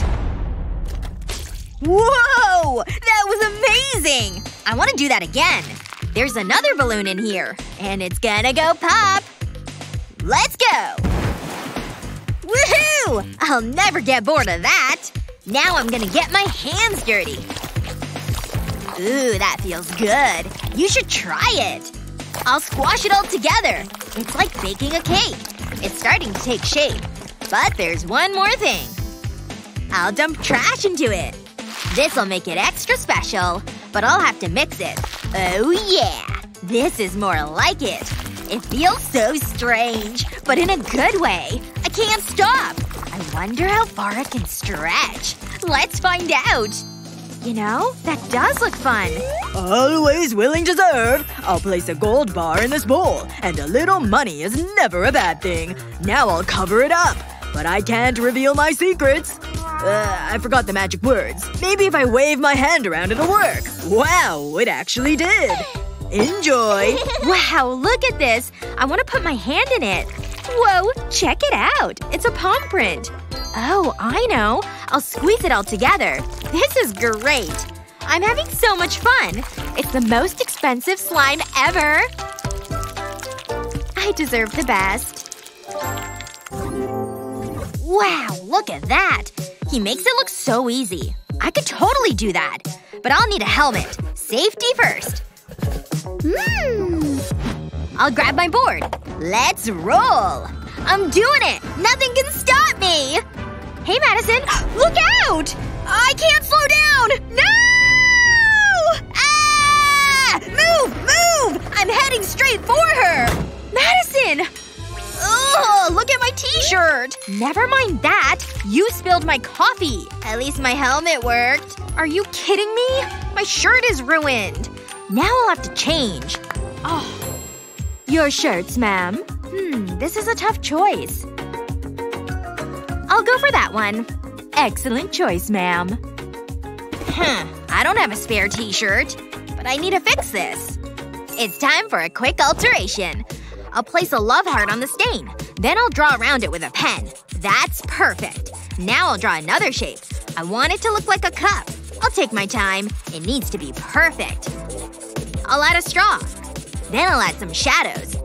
Whoa! That was amazing! I want to do that again. There's another balloon in here. And it's gonna go pop! Let's go! Woohoo! I'll never get bored of that! Now I'm gonna get my hands dirty. Ooh, that feels good. You should try it. I'll squash it all together. It's like baking a cake. It's starting to take shape. But there's one more thing. I'll dump trash into it. This'll make it extra special. But I'll have to mix it. Oh yeah! This is more like it. It feels so strange. But in a good way. I can't stop. I wonder how far it can stretch. Let's find out. You know, that does look fun. Always willing to serve. I'll place a gold bar in this bowl. And a little money is never a bad thing. Now I'll cover it up. But I can't reveal my secrets. I forgot the magic words. Maybe if I wave my hand around it'll work. Wow, it actually did. Enjoy. Wow, look at this. I want to put my hand in it. Whoa, check it out. It's a palm print. Oh, I know. I'll squeeze it all together. This is great. I'm having so much fun. It's the most expensive slime ever. I deserve the best. Wow, look at that. He makes it look so easy. I could totally do that. But I'll need a helmet. Safety first. I'll grab my board. Let's roll! I'm doing it! Nothing can stop me! Hey, Madison! Look out! I can't slow down! No! Ah! Move! Move! I'm heading straight for her! Madison! Ugh! Look at my t-shirt! Never mind that. You spilled my coffee. At least my helmet worked. Are you kidding me? My shirt is ruined. Now I'll have to change. Oh. Your shirts, ma'am. This is a tough choice. I'll go for that one. Excellent choice, ma'am. I don't have a spare t-shirt. But I need to fix this. It's time for a quick alteration. I'll place a love heart on the stain. Then I'll draw around it with a pen. That's perfect. Now I'll draw another shape. I want it to look like a cup. I'll take my time. It needs to be perfect. I'll add a straw. Then I'll add some shadows.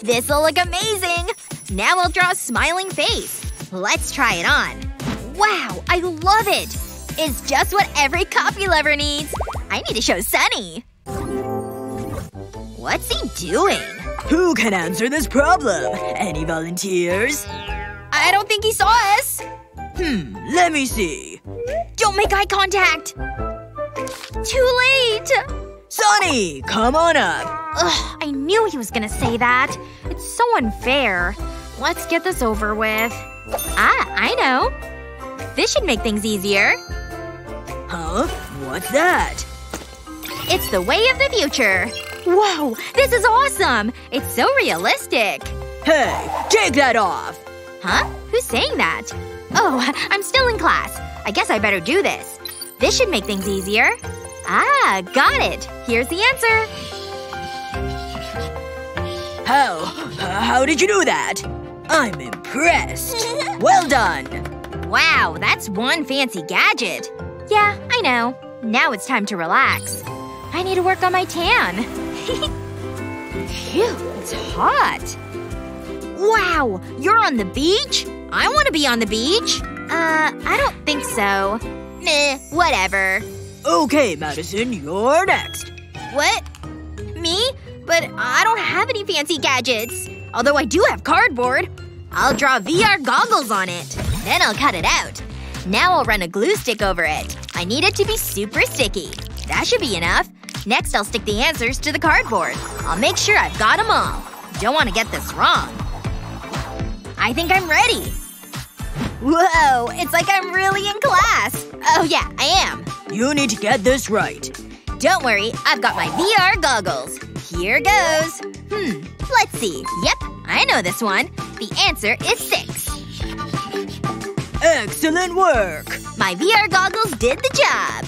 This'll look amazing! Now I'll draw a smiling face. Let's try it on. Wow, I love it! It's just what every coffee lover needs. I need to show Sunny. What's he doing? Who can answer this problem? Any volunteers? I don't think he saw us. Let me see. Don't make eye contact. Too late. Sonny, come on up. Ugh, I knew he was gonna say that. It's so unfair. Let's get this over with. Ah, I know. This should make things easier. Huh? What's that? It's the way of the future. Whoa! This is awesome! It's so realistic. Hey! Take that off! Huh? Who's saying that? Oh, I'm still in class. I guess I better do this. This should make things easier. Ah, got it. Here's the answer. How did you do that? I'm impressed. Well done. Wow, that's one fancy gadget. Yeah, I know. Now it's time to relax. I need to work on my tan. Phew, it's hot. Wow! You're on the beach? I want to be on the beach. I don't think so. Meh, whatever. Okay, Madison, you're next. What? Me? But I don't have any fancy gadgets. Although I do have cardboard. I'll draw VR goggles on it. Then I'll cut it out. Now I'll run a glue stick over it. I need it to be super sticky. That should be enough. Next I'll stick the answers to the cardboard. I'll make sure I've got them all. Don't want to get this wrong. I think I'm ready. Whoa, it's like I'm really in class. Oh yeah, I am. You need to get this right. Don't worry, I've got my VR goggles. Here goes. Let's see. Yep, I know this one. The answer is 6. Excellent work! My VR goggles did the job!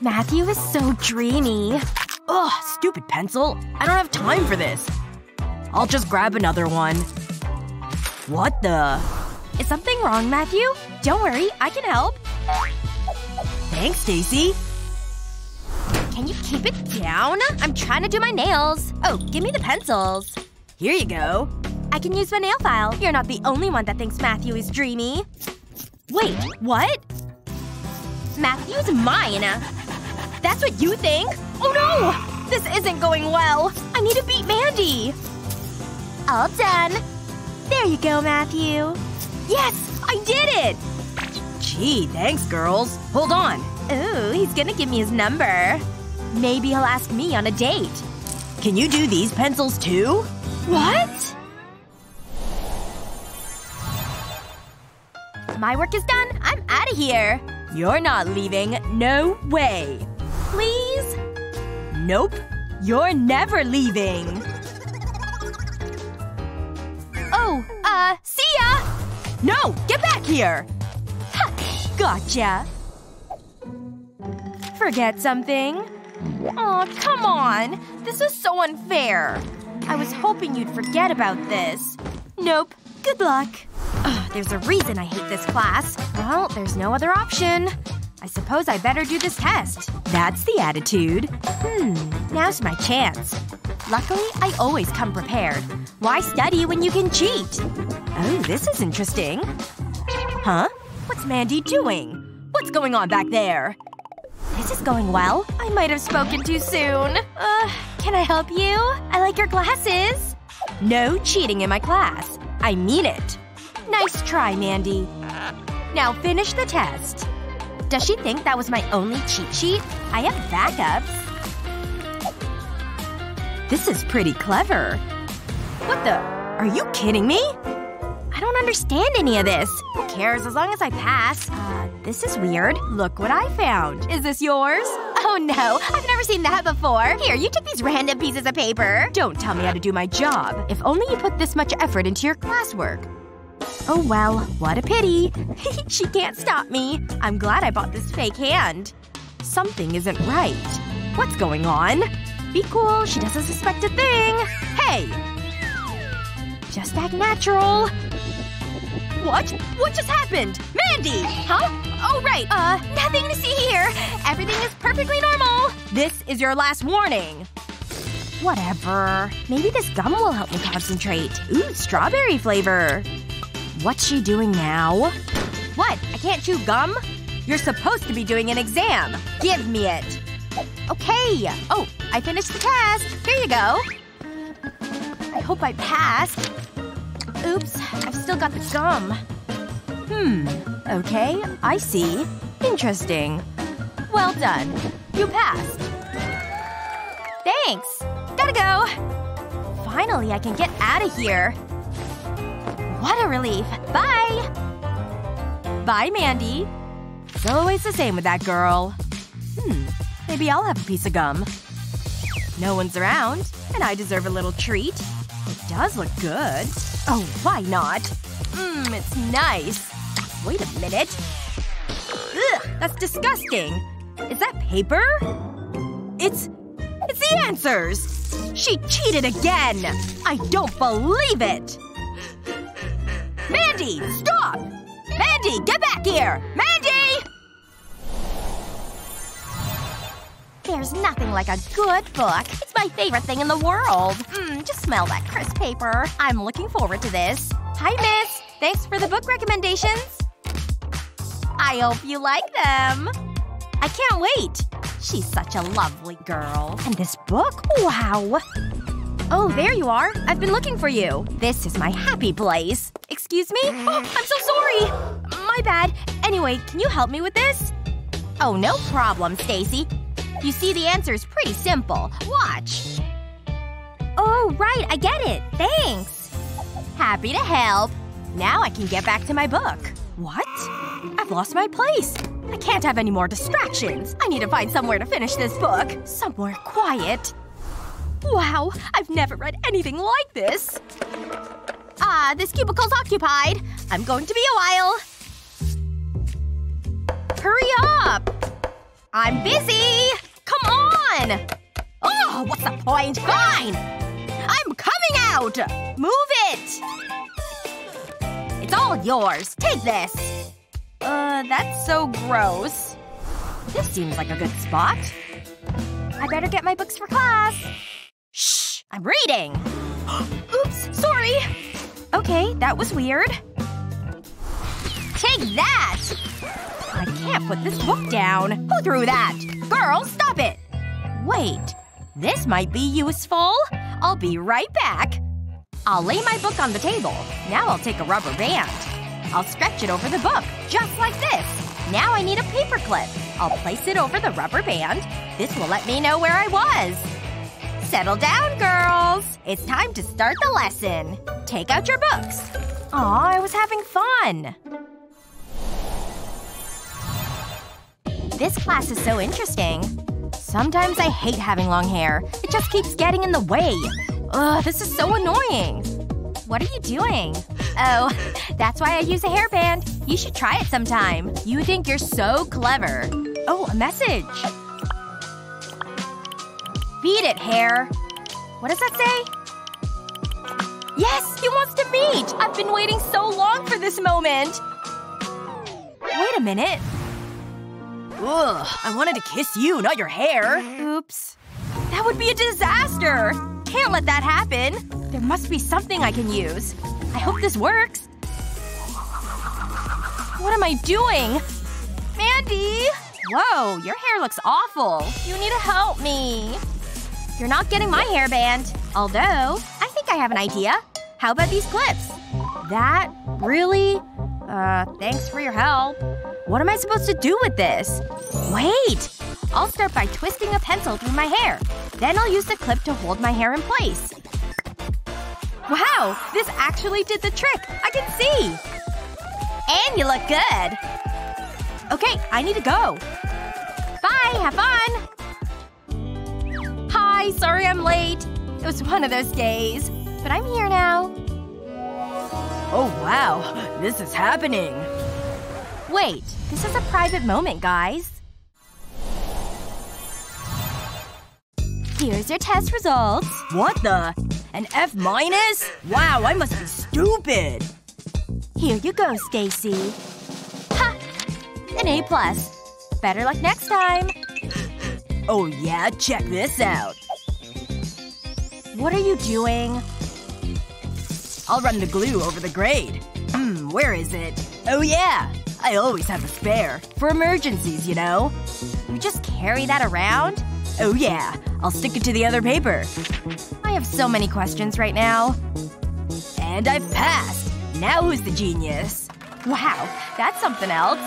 Matthew is so dreamy. Ugh, stupid pencil. I don't have time for this. I'll just grab another one. What the… Is something wrong, Matthew? Don't worry, I can help. Thanks, Stacy. Can you keep it down? I'm trying to do my nails. Oh, give me the pencils. Here you go. I can use my nail file. You're not the only one that thinks Matthew is dreamy. Wait, what? Matthew's mine. That's what you think? Oh no! This isn't going well. I need to beat Mandy. All done. There you go, Matthew. Yes! I did it! Gee, thanks, girls. Hold on. Ooh, he's gonna give me his number. Maybe he'll ask me on a date. Can you do these pencils too? What? My work is done. I'm out of here. You're not leaving. No way. Please? Nope. You're never leaving. Oh, see ya! No! Get back here! Ha! Gotcha. Forget something? Aw, come on. This is so unfair. I was hoping you'd forget about this. Nope. Good luck. Ugh, there's a reason I hate this class. Well, there's no other option. I suppose I better do this test. That's the attitude. Now's my chance. Luckily, I always come prepared. Why study when you can cheat? Oh, this is interesting. Huh? What's Mandy doing? What's going on back there? This is going well. I might have spoken too soon. Can I help you? I like your glasses. No cheating in my class. I mean it. Nice try, Mandy. Now finish the test. Does she think that was my only cheat sheet? I have backups. This is pretty clever. What the… Are you kidding me? I don't understand any of this. Who cares as long as I pass. This is weird. Look what I found. Is this yours? Oh no. I've never seen that before. Here, you took these random pieces of paper. Don't tell me how to do my job. If only you put this much effort into your classwork. Oh well, what a pity. She can't stop me. I'm glad I bought this fake hand. Something isn't right. What's going on? Be cool, she doesn't suspect a thing. Hey! Just act natural. What? What just happened? Mandy! Huh? Oh right, nothing to see here. Everything is perfectly normal. This is your last warning. Whatever. Maybe this gum will help me concentrate. Ooh, strawberry flavor. What's she doing now? What? I can't chew gum? You're supposed to be doing an exam. Give me it. Okay. Oh, I finished the test. Here you go. I hope I passed. Oops, I've still got the gum. Okay, I see. Interesting. Well done. You passed. Thanks. Gotta go. Finally, I can get out of here. What a relief. Bye! Bye, Mandy. It's always the same with that girl. Maybe I'll have a piece of gum. No one's around, and I deserve a little treat. It does look good. Oh, why not? It's nice. Wait a minute. Ugh, that's disgusting. Is that paper? It's the answers! She cheated again! I don't believe it! Mandy, stop! Mandy, get back here! Mandy! There's nothing like a good book. It's my favorite thing in the world. Just smell that crisp paper. I'm looking forward to this. Hi, miss. Thanks for the book recommendations. I hope you like them. I can't wait. She's such a lovely girl. And this book? Wow. Oh, there you are. I've been looking for you. This is my happy place. Excuse me? Oh, I'm so sorry! My bad. Anyway, can you help me with this? Oh, no problem, Stacy. You see, the answer's pretty simple. Watch. Oh, right. I get it. Thanks. Happy to help. Now I can get back to my book. What? I've lost my place. I can't have any more distractions. I need to find somewhere to finish this book. Somewhere quiet. Wow. I've never read anything like this. Ah, this cubicle's occupied. I'm going to be a while. Hurry up! I'm busy! Come on! Oh, what's the point? Fine! I'm coming out! Move it! It's all yours. Take this. That's so gross. This seems like a good spot. I better get my books for class. Shh! I'm reading! Oops! Sorry! Okay, that was weird. Take that! I can't put this book down. Who threw that? Girl, stop it! Wait. This might be useful. I'll be right back. I'll lay my book on the table. Now I'll take a rubber band. I'll stretch it over the book, just like this. Now I need a paper clip. I'll place it over the rubber band. This will let me know where I was. Settle down, girls! It's time to start the lesson. Take out your books. Aw, I was having fun. This class is so interesting. Sometimes I hate having long hair. It just keeps getting in the way. Ugh, this is so annoying. What are you doing? Oh, that's why I use a hairband. You should try it sometime. You think you're so clever. Oh, a message. Beat it, hair. What does that say? Yes! He wants to meet! I've been waiting so long for this moment! Wait a minute. Ugh. I wanted to kiss you, not your hair. Oops. That would be a disaster! Can't let that happen. There must be something I can use. I hope this works. What am I doing? Mandy! Whoa, your hair looks awful. You need to help me. You're not getting my hairband. Although, I think I have an idea. How about these clips? That? Really? Thanks for your help. What am I supposed to do with this? Wait! I'll start by twisting a pencil through my hair. Then I'll use the clip to hold my hair in place. Wow! This actually did the trick! I can see! And you look good! Okay, I need to go. Bye! Have fun! Hi, sorry I'm late. It was one of those days. But I'm here now. Oh wow, this is happening. Wait, this is a private moment, guys. Here's your test results. What the? An F minus? Wow, I must be stupid. Here you go, Stacy. Ha! An A plus. Better luck next time. Oh yeah, check this out. What are you doing? I'll run the glue over the grade. Where is it? Oh yeah! I always have a spare. For emergencies, you know. You just carry that around? Oh yeah. I'll stick it to the other paper. I have so many questions right now. And I've passed! Now who's the genius? Wow, that's something else.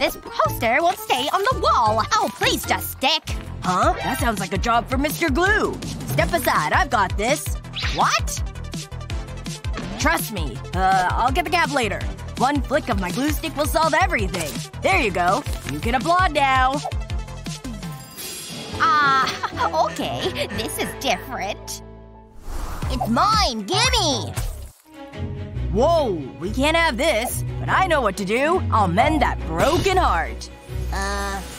This poster won't stay on the wall! Oh, please just stick! Huh? That sounds like a job for Mr. Glue! Step aside, I've got this. What? Trust me. I'll get the cab later. One flick of my glue stick will solve everything. There you go. You can applaud now. Okay. This is different. It's mine! Gimme! Whoa! We can't have this. But I know what to do. I'll mend that broken heart.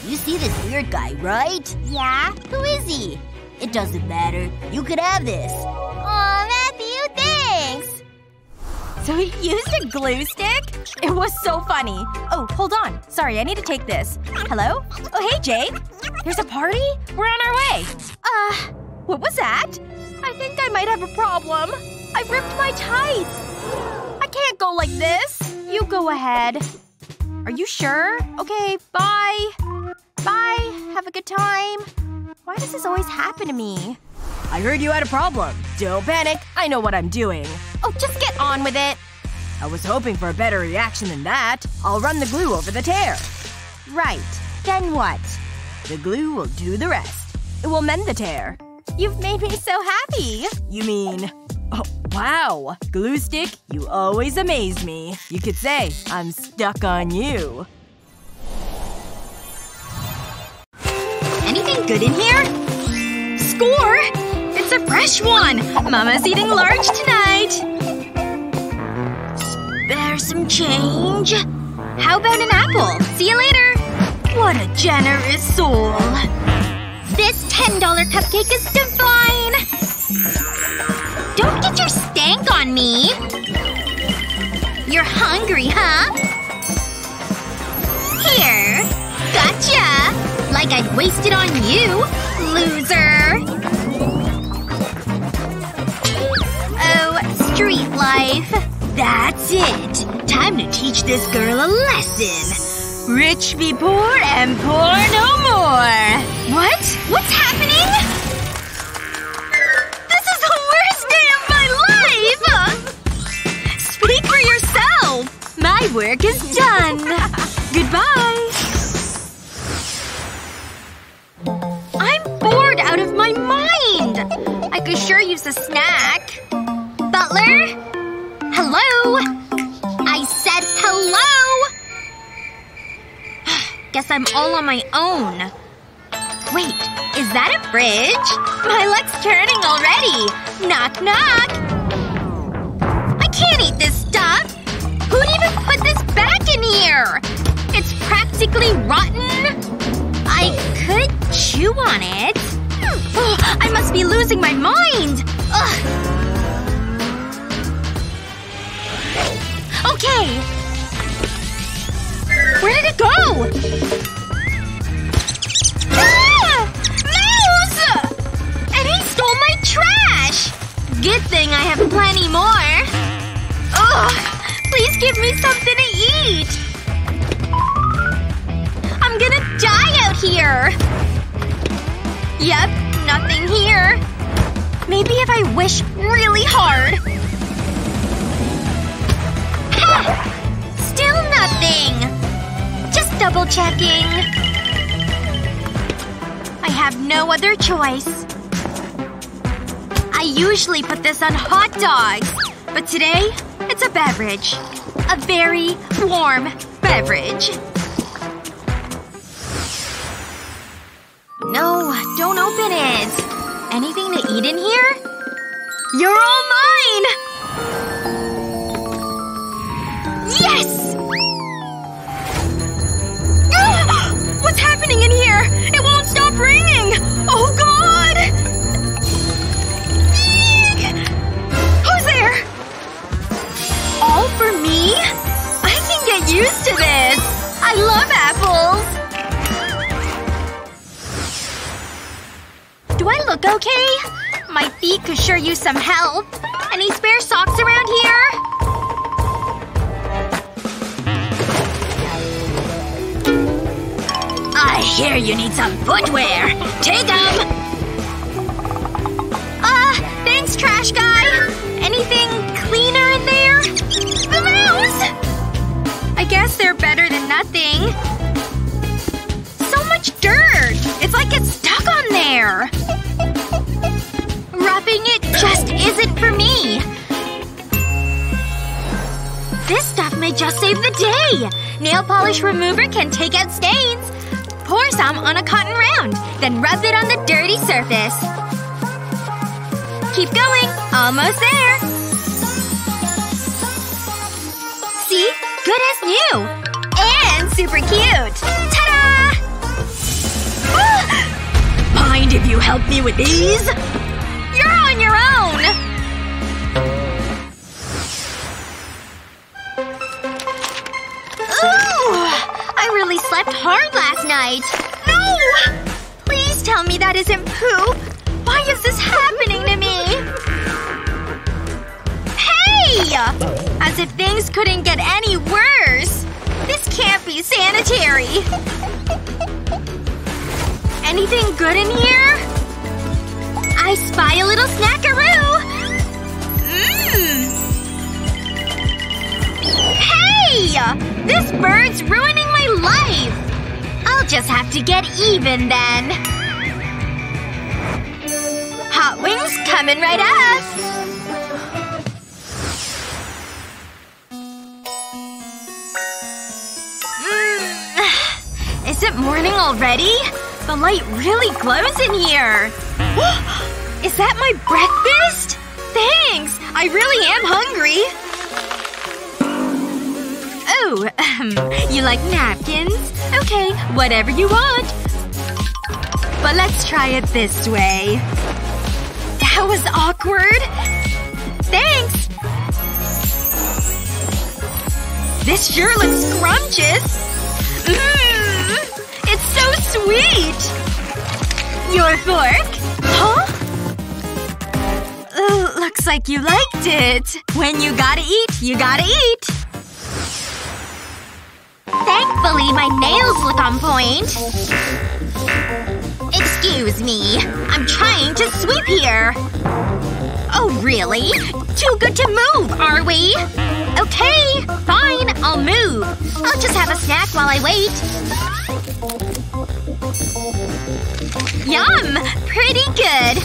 You see this weird guy, right? Yeah? Who is he? It doesn't matter. You could have this. Aw, Matthew, thanks! So he used a glue stick? It was so funny. Oh, hold on. Sorry, I need to take this. Hello? Oh, hey, Jake. There's a party? We're on our way. What was that? I think I might have a problem. I ripped my tights. I can't go like this. You go ahead. Are you sure? Okay, bye. Bye. Have a good time. Why does this always happen to me? I heard you had a problem. Don't panic. I know what I'm doing. Oh, just get on with it. I was hoping for a better reaction than that. I'll run the glue over the tear. Right. Then what? The glue will do the rest. It will mend the tear. You've made me so happy. You mean… Oh, wow. Glue stick, you always amaze me. You could say, I'm stuck on you. Anything good in here? Score! It's a fresh one! Mama's eating large tonight! Spare some change? How about an apple? See you later! What a generous soul. This $10 cupcake is divine! Don't get your stank on me! You're hungry, huh? Here. Gotcha! Like I'd waste it on you, loser! Oh, street life. That's it. Time to teach this girl a lesson. Rich be poor and poor no more. What? What's happening? This is the worst day of my life! Speak for yourself! My work is done. Goodbye. Out of my mind! I could sure use a snack. Butler? Hello? I said hello! Guess I'm all on my own. Wait, is that a fridge? My luck's turning already! Knock knock! I can't eat this stuff! Who'd even put this back in here? It's practically rotten! I could chew on it. Oh, I must be losing my mind! Ugh. Okay. Where did it go? Ah! Mouse! And he stole my trash! Good thing I have plenty more. Ugh. Please give me something to eat! I'm gonna die out here! Yep, nothing here. Maybe if I wish really hard. Ha! Still nothing! Just double-checking. I have no other choice. I usually put this on hot dogs. But today, it's a beverage. A very warm beverage. No, don't open it! Anything to eat in here? You're all mine! Yes! What's happening in here? It won't stop raining! Oh god! Eek! Who's there? All for me? I can get used to this! I love apples! Do I look okay? My feet could sure use some help. Any spare socks around here? I hear you need some footwear. Take them! Thanks, this, trash guy? Anything cleaner in there? The mouse! I guess they're better than nothing. So much dirt! It's like it's stuck on there! Rubbing it just isn't for me. This stuff may just save the day! Nail polish remover can take out stains. Pour some on a cotton round, then rub it on the dirty surface. Keep going. Almost there. See? Good as new. And super cute. Ta-da! Mind if you help me with these? You're on your own! Ooh! I really slept hard last night. No! Please tell me that isn't poop. Why is this happening to me? Hey! As if things couldn't get any worse. This can't be sanitary. Anything good in here? I spy a little snackaroo! Mmm! Hey! This bird's ruining my life! I'll just have to get even then. Hot wings coming right up! Mmm. Is it morning already? The light really glows in here. Is that my breakfast? Thanks! I really am hungry! Oh, you like napkins? Okay, whatever you want. But let's try it this way. That was awkward. Thanks! This sure looks scrumptious. Mmm! It's so sweet! Your fork? Huh? Looks like you liked it. When you gotta eat, you gotta eat. Thankfully, my nails look on point. Excuse me. I'm trying to sweep here. Oh, really? Too good to move, are we? Okay. Fine. I'll move. I'll just have a snack while I wait. Yum! Pretty good.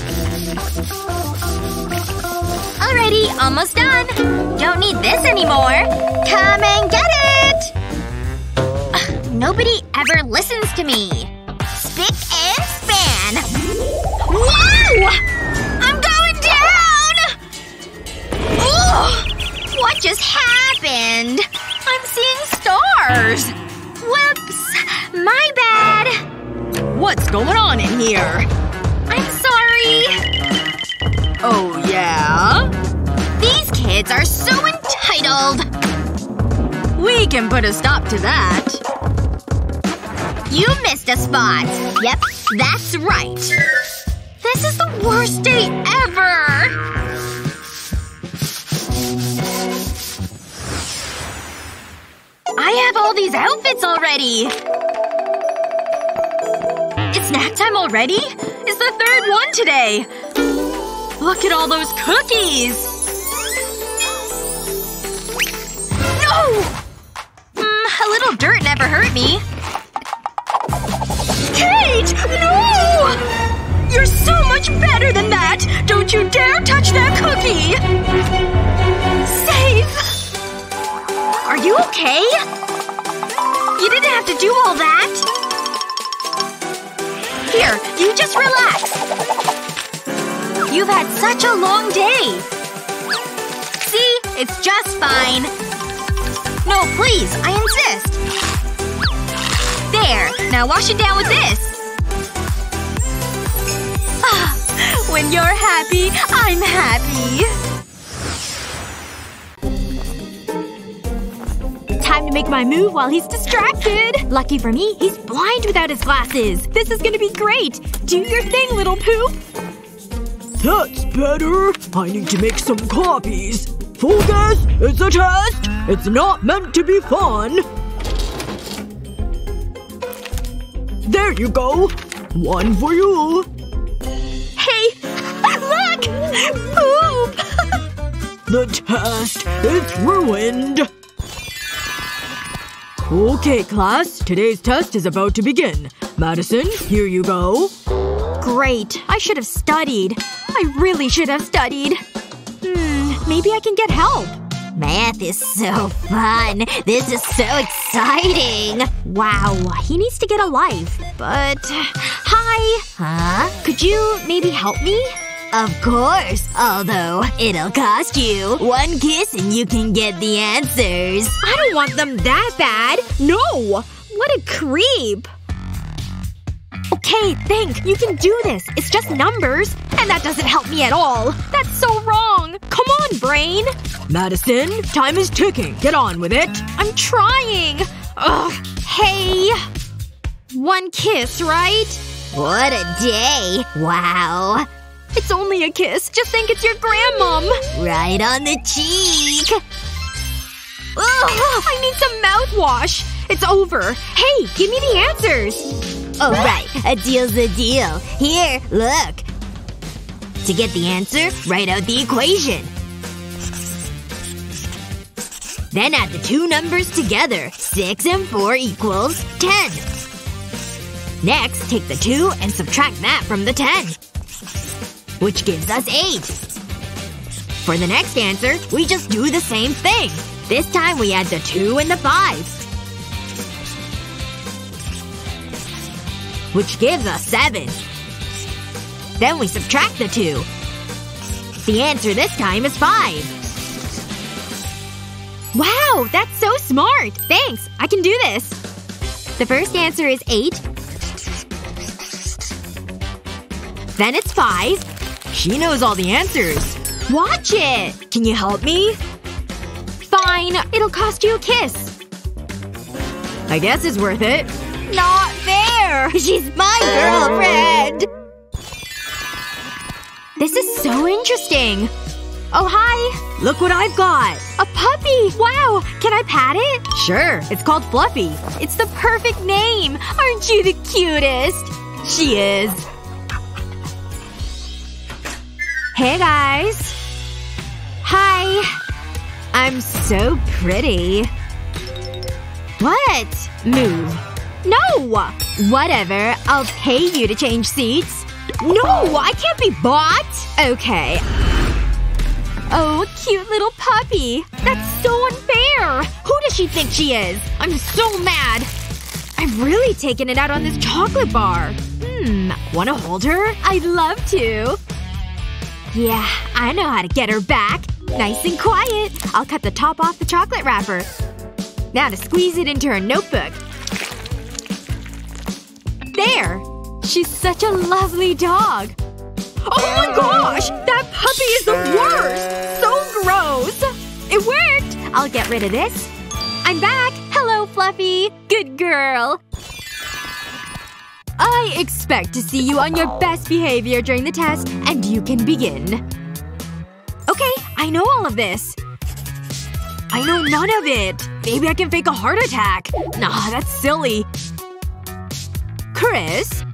Alrighty, almost done. Don't need this anymore. Come and get it! Ugh, nobody ever listens to me. Spick and span. Whoa! I'm going down! Ugh! What just happened? I'm seeing stars. Whoops. My bad. What's going on in here? I'm sorry. Oh, yeah? These kids are so entitled! We can put a stop to that. You missed a spot. Yep, that's right. This is the worst day ever! I have all these outfits already! It's snack time already? It's the third one today! Look at all those cookies! No! A little dirt never hurt me. Kate! No! You're so much better than that! Don't you dare touch that cookie! Save! Are you okay? You didn't have to do all that. Here, you just relax. You've had such a long day! See? It's just fine. No, please. I insist. There. Now wash it down with this. Ah, when you're happy, I'm happy. Time to make my move while he's distracted. Lucky for me, he's blind without his glasses. This is gonna be great. Do your thing, little poop. That's better. I need to make some copies. Focus! It's a test! It's not meant to be fun! There you go! One for you! Hey! Look! Ooh. The test is ruined! Okay, class. Today's test is about to begin. Madison, here you go. Great. I should have studied. I really should have studied. Maybe I can get help. Math is so fun. This is so exciting. Wow. He needs to get a life. But… Hi! Huh? Could you maybe help me? Of course. Although, it'll cost you. One kiss and you can get the answers. I don't want them that bad. No! What a creep. Okay, think. You can do this. It's just numbers. And that doesn't help me at all. That's so wrong. Come on, brain. Madison, time is ticking. Get on with it. I'm trying. Ugh. Hey. One kiss, right? What a day. Wow. It's only a kiss. Just think it's your grandmom. Right on the cheek. Ugh, I need some mouthwash. It's over. Hey, give me the answers. Oh, right. A deal's a deal. Here, look. To get the answer, write out the equation. Then add the two numbers together. 6 and 4 equals 10. Next, take the 2 and subtract that from the 10. Which gives us 8. For the next answer, we just do the same thing. This time we add the 2 and the 5. Which gives us 7. Then we subtract the 2. The answer this time is 5. Wow! That's so smart! Thanks! I can do this! The first answer is 8. Then it's 5. She knows all the answers. Watch it! Can you help me? Fine. It'll cost you a kiss. I guess it's worth it. Not fair! She's my girlfriend! This is so interesting. Oh, hi. Look what I've got. A puppy! Wow! Can I pat it? Sure. It's called Fluffy. It's the perfect name! Aren't you the cutest? She is. Hey, guys. Hi. I'm so pretty. What? Move. No! Whatever. I'll pay you to change seats. No! I can't be bought! Okay. Oh, cute little puppy. That's so unfair! Who does she think she is? I'm so mad. I've really taken it out on this chocolate bar. Wanna hold her? I'd love to. Yeah, I know how to get her back. Nice and quiet. I'll cut the top off the chocolate wrapper. Now to squeeze it into her notebook. There! She's such a lovely dog. Oh my gosh! That puppy is the worst! So gross! It worked! I'll get rid of this. I'm back! Hello, Fluffy! Good girl! I expect to see you on your best behavior during the test, and you can begin. Okay, I know all of this. I know none of it. Maybe I can fake a heart attack. Nah, that's silly. Chris?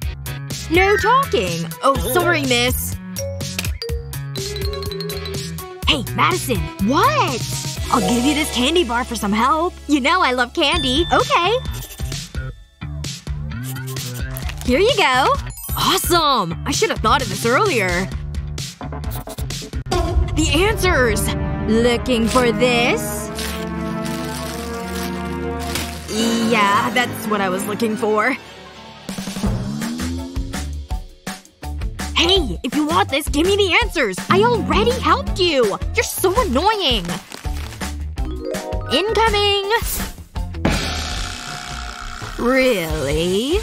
No talking. Oh, sorry, miss. Hey, Madison. What? I'll give you this candy bar for some help. You know I love candy. Okay. Here you go. Awesome! I should have thought of this earlier. The answers! Looking for this? Yeah, that's what I was looking for. Hey! If you want this, give me the answers! I already helped you! You're so annoying! Incoming! Really?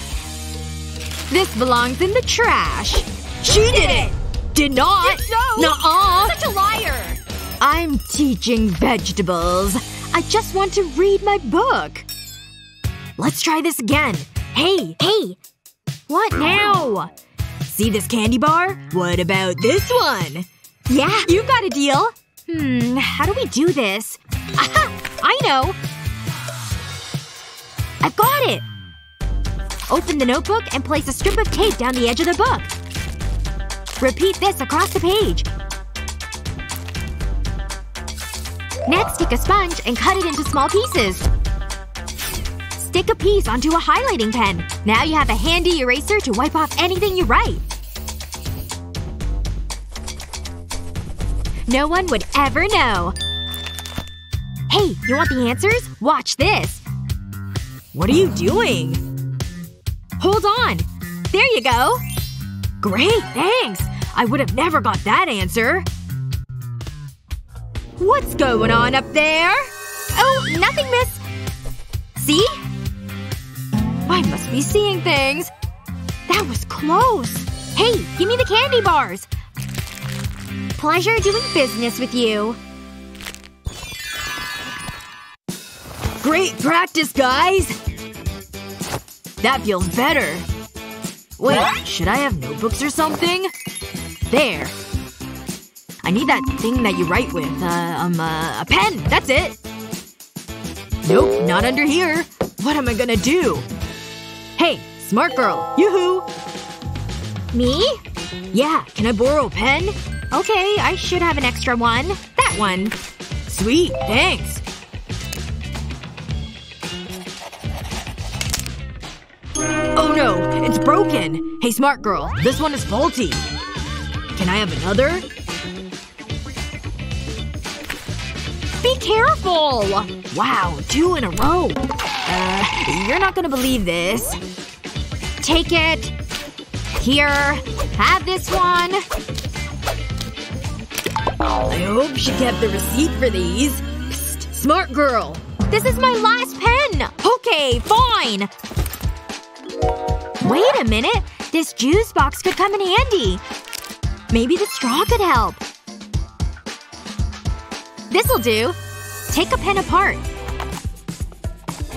This belongs in the trash. She did it! Did not! Did so! Nuh-uh! Such a liar! I'm teaching vegetables. I just want to read my book. Let's try this again. Hey! Hey! What now? See this candy bar? What about this one? Yeah, you got a deal. How do we do this? Aha! I know! I've got it! Open the notebook and place a strip of tape down the edge of the book. Repeat this across the page. Next, take a sponge and cut it into small pieces. Stick a piece onto a highlighting pen. Now you have a handy eraser to wipe off anything you write. No one would ever know. Hey, you want the answers? Watch this! What are you doing? Hold on! There you go! Great, thanks! I would have never got that answer. What's going on up there? Oh, nothing, miss. See? I must be seeing things. That was close. Hey, give me the candy bars. Pleasure doing business with you. Great practice, guys! That feels better. Wait, should I have notebooks or something? There. I need that thing that you write with. A pen! That's it! Nope, not under here. What am I gonna do? Hey, smart girl. Yoo-hoo! Me? Yeah, can I borrow a pen? Okay, I should have an extra one. That one. Sweet, thanks. Oh no, it's broken! Hey, smart girl. This one is faulty. Can I have another? Be careful! Wow, 2 in a row. You're not gonna believe this. Take it. Here. Have this one. I hope she kept the receipt for these. Psst, smart girl. This is my last pen! Okay, fine! Wait a minute. This juice box could come in handy. Maybe the straw could help. This'll do. Take a pen apart.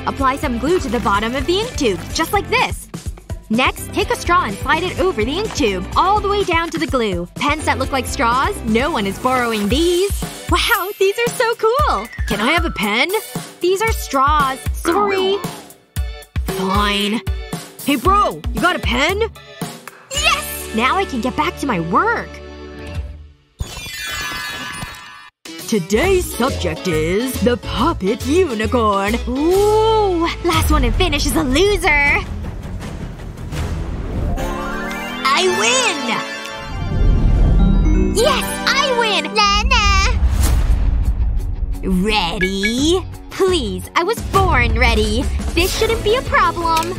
Apply some glue to the bottom of the ink tube, just like this. Next, take a straw and slide it over the ink tube, all the way down to the glue. Pens that look like straws? No one is borrowing these. Wow, these are so cool! Can I have a pen? These are straws. Sorry. Fine. Hey bro, you got a pen? Yes! Now I can get back to my work. Today's subject is the puppet unicorn. Ooh! Last one to finish is a loser! I win! Yes! I win! Nana! Ready? Please, I was born ready. This shouldn't be a problem.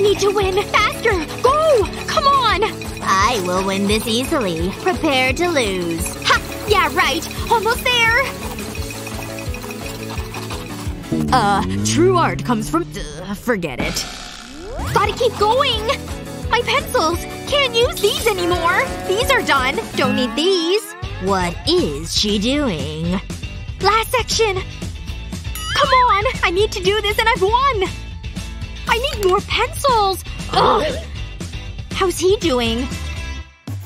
Need to win. Faster! Go! Come on! I will win this easily. Prepare to lose. Ha! Yeah, right! Almost there! True art comes from… forget it. Gotta keep going! My pencils! Can't use these anymore! These are done! Don't need these! What is she doing? Last section! Come on! I need to do this and I've won! I need more pencils! Ugh! How's he doing?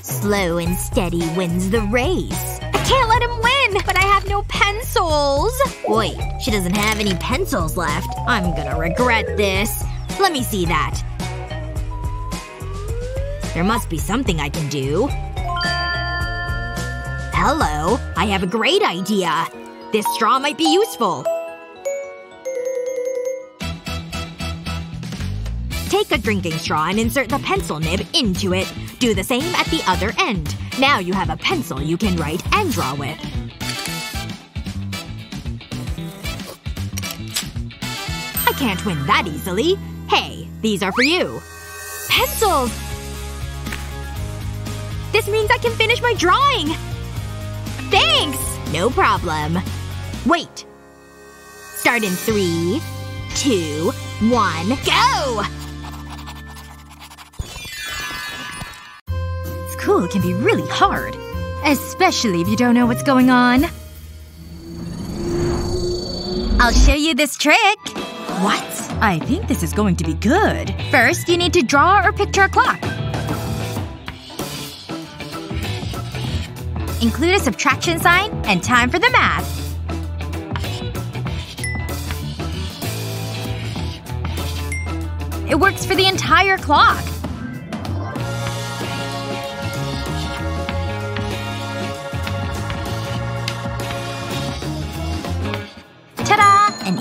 Slow and steady wins the race. I can't let him win! But I have no pencils! Wait. She doesn't have any pencils left. I'm gonna regret this. Let me see that. There must be something I can do. Hello. I have a great idea. This straw might be useful. Take a drinking straw and insert the pencil nib into it. Do the same at the other end. Now you have a pencil you can write and draw with. I can't win that easily. Hey, these are for you. Pencils! This means I can finish my drawing! Thanks! No problem. Wait. Start in 3, 2, 1, go! School can be really hard. Especially if you don't know what's going on. I'll show you this trick! What? I think this is going to be good. First, you need to draw or picture a clock. Include a subtraction sign and time for the math. It works for the entire clock.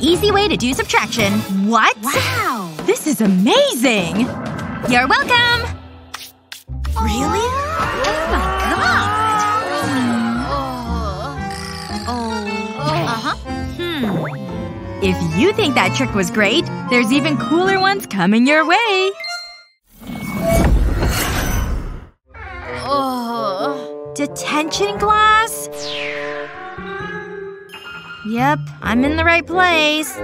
easy way to do subtraction. What? Wow. This is amazing! You're welcome! Really? Oh my god! If you think that trick was great, there's even cooler ones coming your way! Detention glass? Yep, I'm in the right place.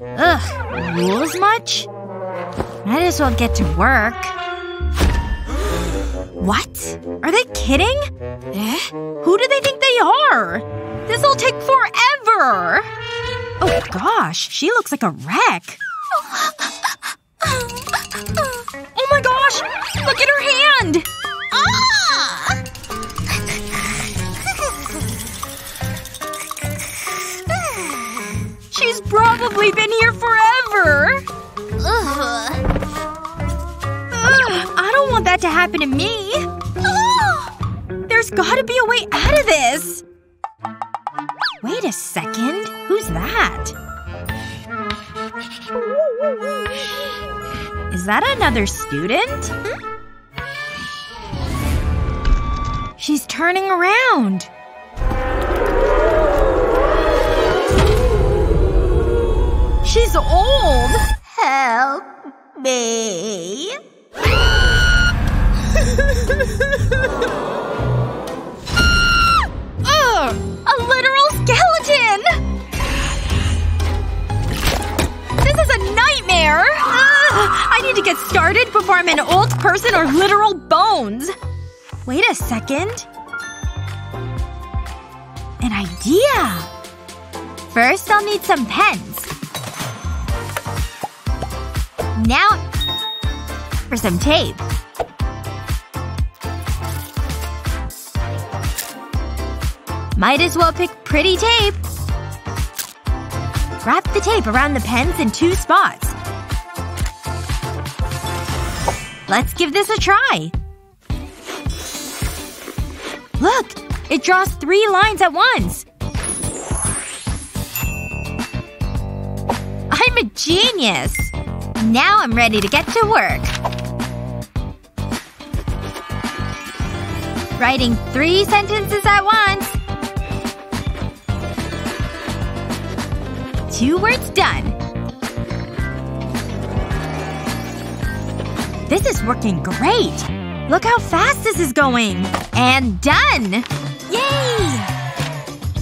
Ugh, rules much? Might as well get to work. What? Are they kidding? Eh? Who do they think they are? This'll take forever! Oh gosh, she looks like a wreck. Oh my gosh! Look at her hand! Ah! She's probably been here forever! Ugh. I don't want that to happen to me. There's gotta be a way out of this! Wait a second. Who's that? Is that another student? She's turning around. She's old! Help me. A literal skeleton! This is a nightmare! I need to get started before I'm an old person or literal bones! Wait a second. An idea! First, I'll need some pens. Now for some tape. Might as well pick pretty tape. Wrap the tape around the pens in two spots. Let's give this a try. Look! It draws three lines at once. I'm a genius! Now I'm ready to get to work. Writing 3 sentences at once. 2 words done. This is working great! Look how fast this is going! And done! Yay!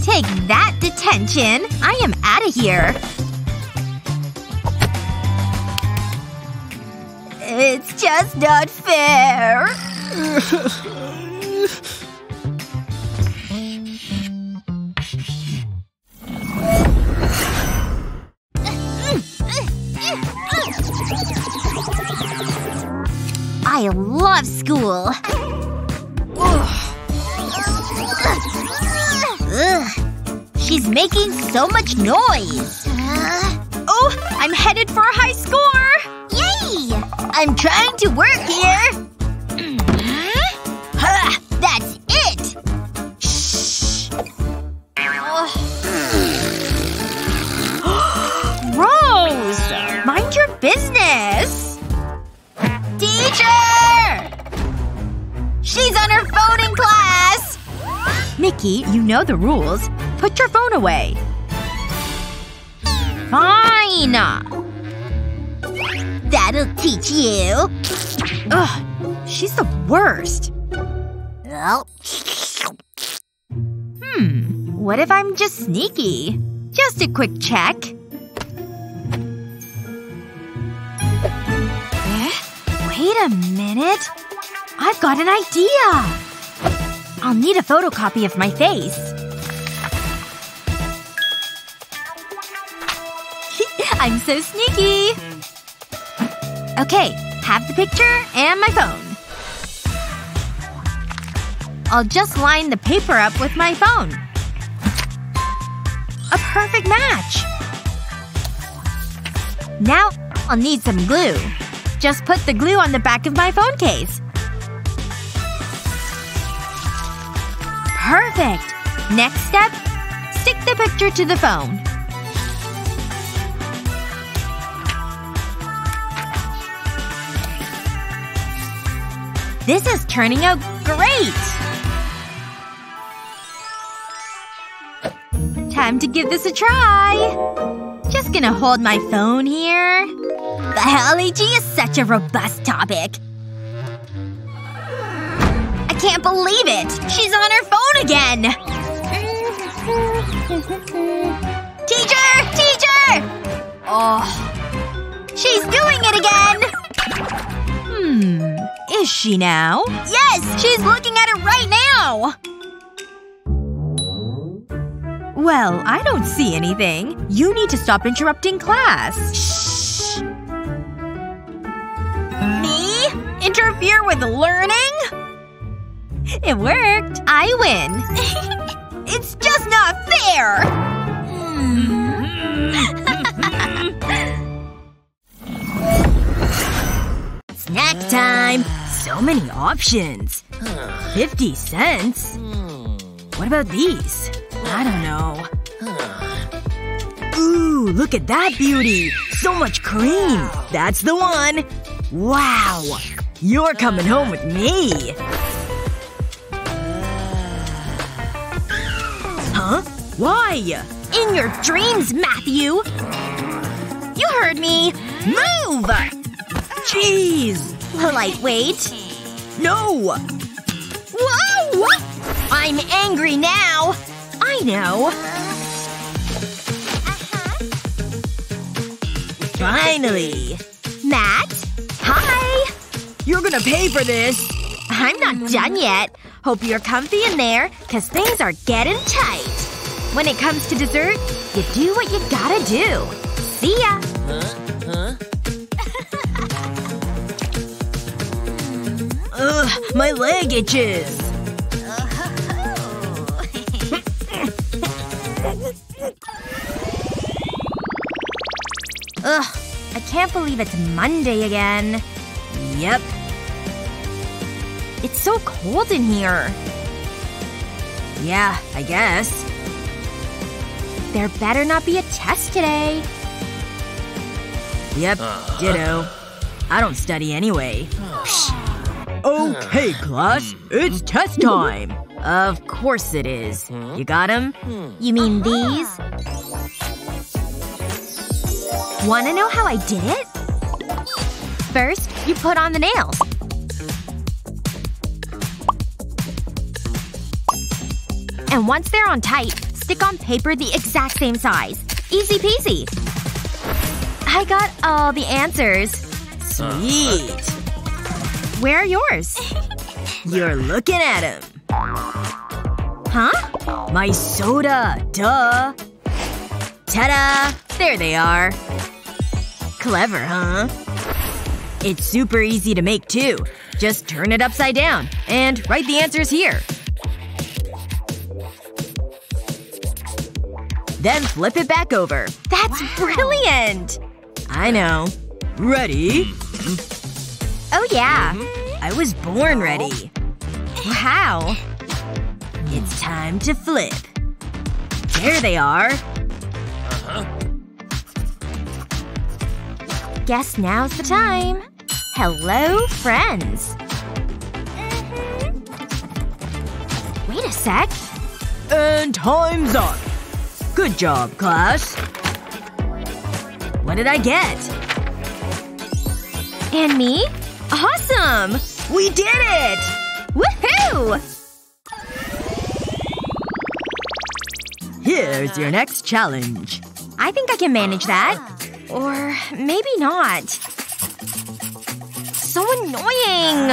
Take that, detention! I am out of here. It's just not fair. I love school. Ugh. She's making so much noise. Oh, I'm headed for a high score! Yay! I'm trying to work here. Huh, that's it! Shh. Rose! Mind your business! Teacher! She's on her phone in class! Mickey, you know the rules. Put your phone away. Fine! That'll teach you. Ugh. She's the worst. What if I'm just sneaky? Just a quick check. Wait a minute. I've got an idea! I'll need a photocopy of my face. I'm so sneaky! Okay, have the picture and my phone. I'll just line the paper up with my phone. A perfect match! Now, I'll need some glue. Just put the glue on the back of my phone case. Perfect! Next step, stick the picture to the phone. This is turning out great! Time to give this a try! Just gonna hold my phone here. Biology is such a robust topic. I can't believe it! She's on her phone again! Teacher! Teacher! Oh. She's doing it again! Is she now? Yes! She's looking at it right now! Well, I don't see anything. You need to stop interrupting class. Shh! Me? Interfere with learning? It worked. I win. It's just not fair! Snack time! So many options. 50 cents? What about these? I don't know. Ooh, look at that beauty! So much cream! That's the one! Wow! You're coming home with me! Huh? Why? In your dreams, Matthew! You heard me! Move! Jeez! Lightweight. No! Whoa! I'm angry now! I know. Finally! Matt? Hi! You're gonna pay for this! I'm not done yet. Hope you're comfy in there, cause things are getting tight. When it comes to dessert, you do what you gotta do. See ya! Ugh, my leg itches! Ugh, I can't believe it's Monday again. Yep. It's so cold in here. Yeah, I guess. There better not be a test today. Yep, ditto. I don't study anyway. Psh. Okay, class. It's test time! Of course it is. You got 'em? You mean these? Wanna know how I did it? First, you put on the nails. And once they're on tight, stick on paper the exact same size. Easy peasy. I got all the answers. Sweet. Where are yours? You're looking at him. Huh? My soda, duh. Ta-da! There they are. Clever, huh? It's super easy to make, too. Just turn it upside down. And write the answers here. Then flip it back over. That's brilliant! I know. Ready? Oh yeah. I was born ready. Wow. It's time to flip. There they are. Guess now's the time. Hello, friends. Wait a sec. And time's up. Good job, class. What did I get? And me? Awesome! We did it! Woohoo! Here's your next challenge. I think I can manage that. Or maybe not. So annoying!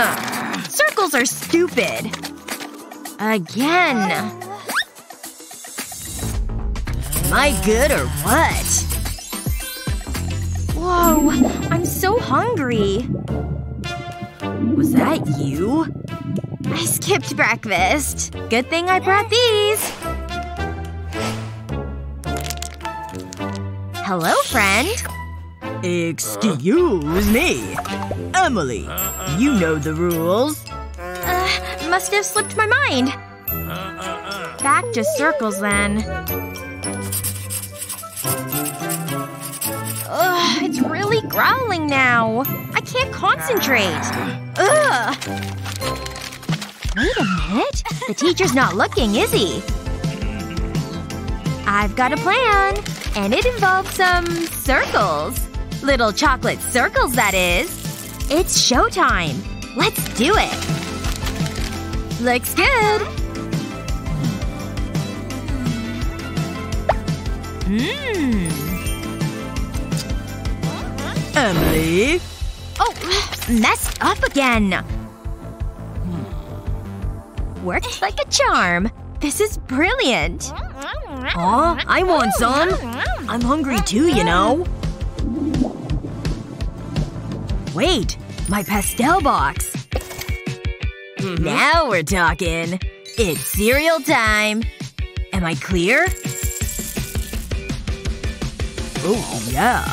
Circles are stupid. Again. Am I good or what? Whoa, I'm so hungry. Was that you? I skipped breakfast. Good thing I brought these. Hello, friend. Excuse me. Emily, you know the rules. Must have slipped my mind. Back to circles, then. Ugh, it's really growling now. I can't concentrate. Ugh! Wait a minute. The teacher's not looking, is he? I've got a plan. And it involves some… circles. Little chocolate circles, that is. It's showtime. Let's do it. Looks good. Mmm. Emily? Oh, messed up again. Worked like a charm. This is brilliant. Aw, I want some. I'm hungry too, you know. Wait. My pastel box. Now we're talking. It's cereal time. Am I clear? Oh, yeah.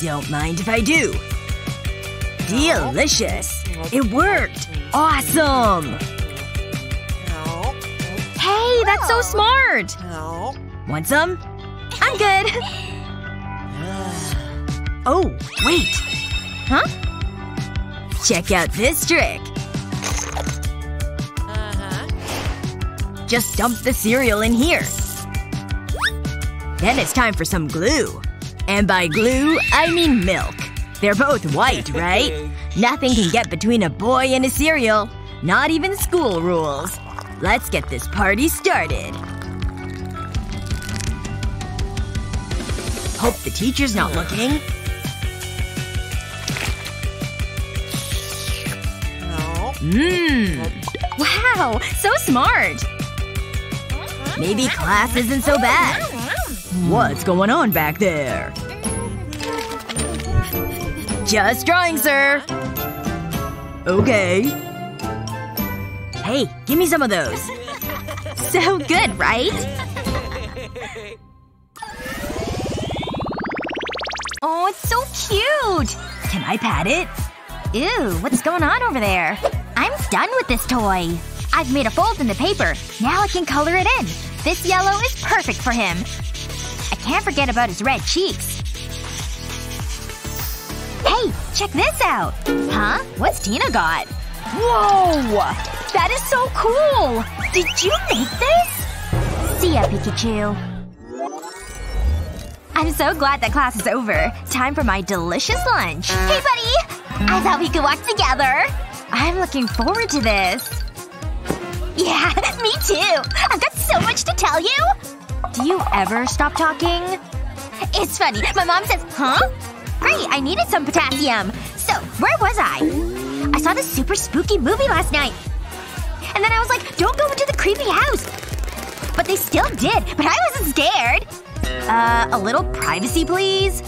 Don't mind if I do. Delicious. It worked. Awesome. Hey, that's so smart! Want some? I'm good. Oh, wait. Huh? Check out this trick. Just dump the cereal in here. Then it's time for some glue. And by glue, I mean milk. They're both white, right? Nothing can get between a boy and a cereal. Not even school rules. Let's get this party started. Hope the teacher's not looking. Mmm. Wow, so smart. Maybe class isn't so bad. What's going on back there? Just drawing, sir. Okay. Hey, give me some of those. So good, right? Oh, it's so cute! Can I pat it? Ew, what's going on over there? I'm done with this toy. I've made a fold in the paper. Now I can color it in. This yellow is perfect for him. I can't forget about his red cheeks. Hey, check this out! Huh? What's Tina got? Whoa! That is so cool! Did you make this? See ya, Pikachu. I'm so glad that class is over. Time for my delicious lunch. Hey, buddy! I thought we could walk together. I'm looking forward to this. Yeah, me too! I've got so much to tell you! Do you ever stop talking? It's funny. My mom says, huh? Great, I needed some potassium. So, where was I? I saw this super spooky movie last night. And then I was like, don't go into the creepy house! But they still did, but I wasn't scared! A little privacy, please?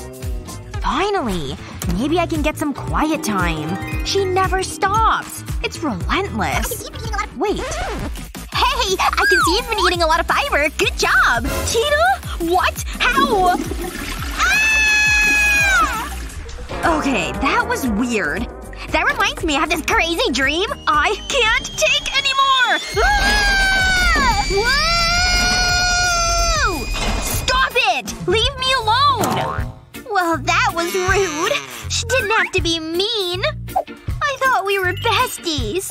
Finally. Maybe I can get some quiet time. She never stops. It's relentless. Wait. Hey! I can see you've been eating a lot of fiber! Good job! Tina? What? How? Ah! Okay, that was weird. That reminds me, I have this crazy dream I can't take anymore! Ah! Whoa! Stop it! Leave me alone! Well, that was rude. She didn't have to be mean. I thought we were besties.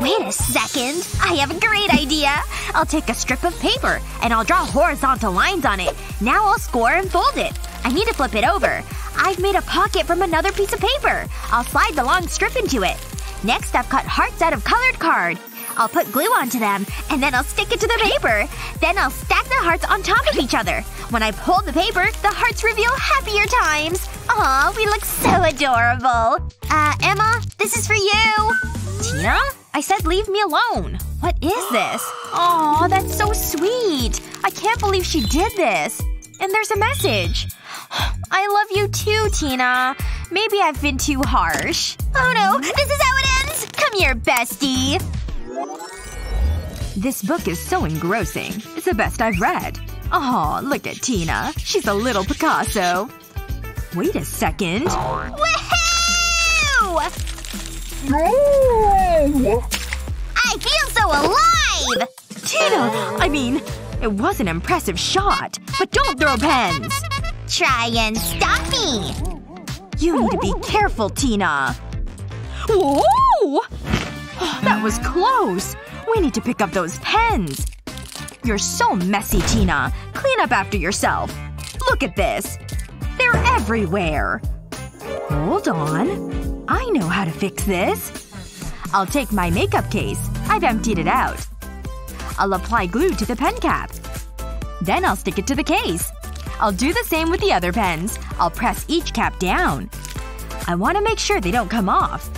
Wait a second. I have a great idea. I'll take a strip of paper, and I'll draw horizontal lines on it. Now I'll score and fold it. I need to flip it over. I've made a pocket from another piece of paper. I'll slide the long strip into it. Next, I've cut hearts out of colored card. I'll put glue onto them, and then I'll stick it to the paper. Then I'll stack the hearts on top of each other. When I pull the paper, the hearts reveal happier times. Aw, we look so adorable. Emma, this is for you. Tina? I said leave me alone. What is this? Aw, that's so sweet. I can't believe she did this. And there's a message. I love you too, Tina. Maybe I've been too harsh. Oh no, this is how it ends! Come here, bestie. This book is so engrossing. It's the best I've read. Aw, look at Tina. She's a little Picasso. Wait a second. Woohoo! No! I feel so alive! Tina! I mean, it was an impressive shot. But don't throw pens! Try and stop me! You need to be careful, Tina. Whoa! That was close! We need to pick up those pens. You're so messy, Tina. Clean up after yourself. Look at this. They're everywhere. Hold on. I know how to fix this. I'll take my makeup case. I've emptied it out. I'll apply glue to the pen cap. Then I'll stick it to the case. I'll do the same with the other pens. I'll press each cap down. I want to make sure they don't come off.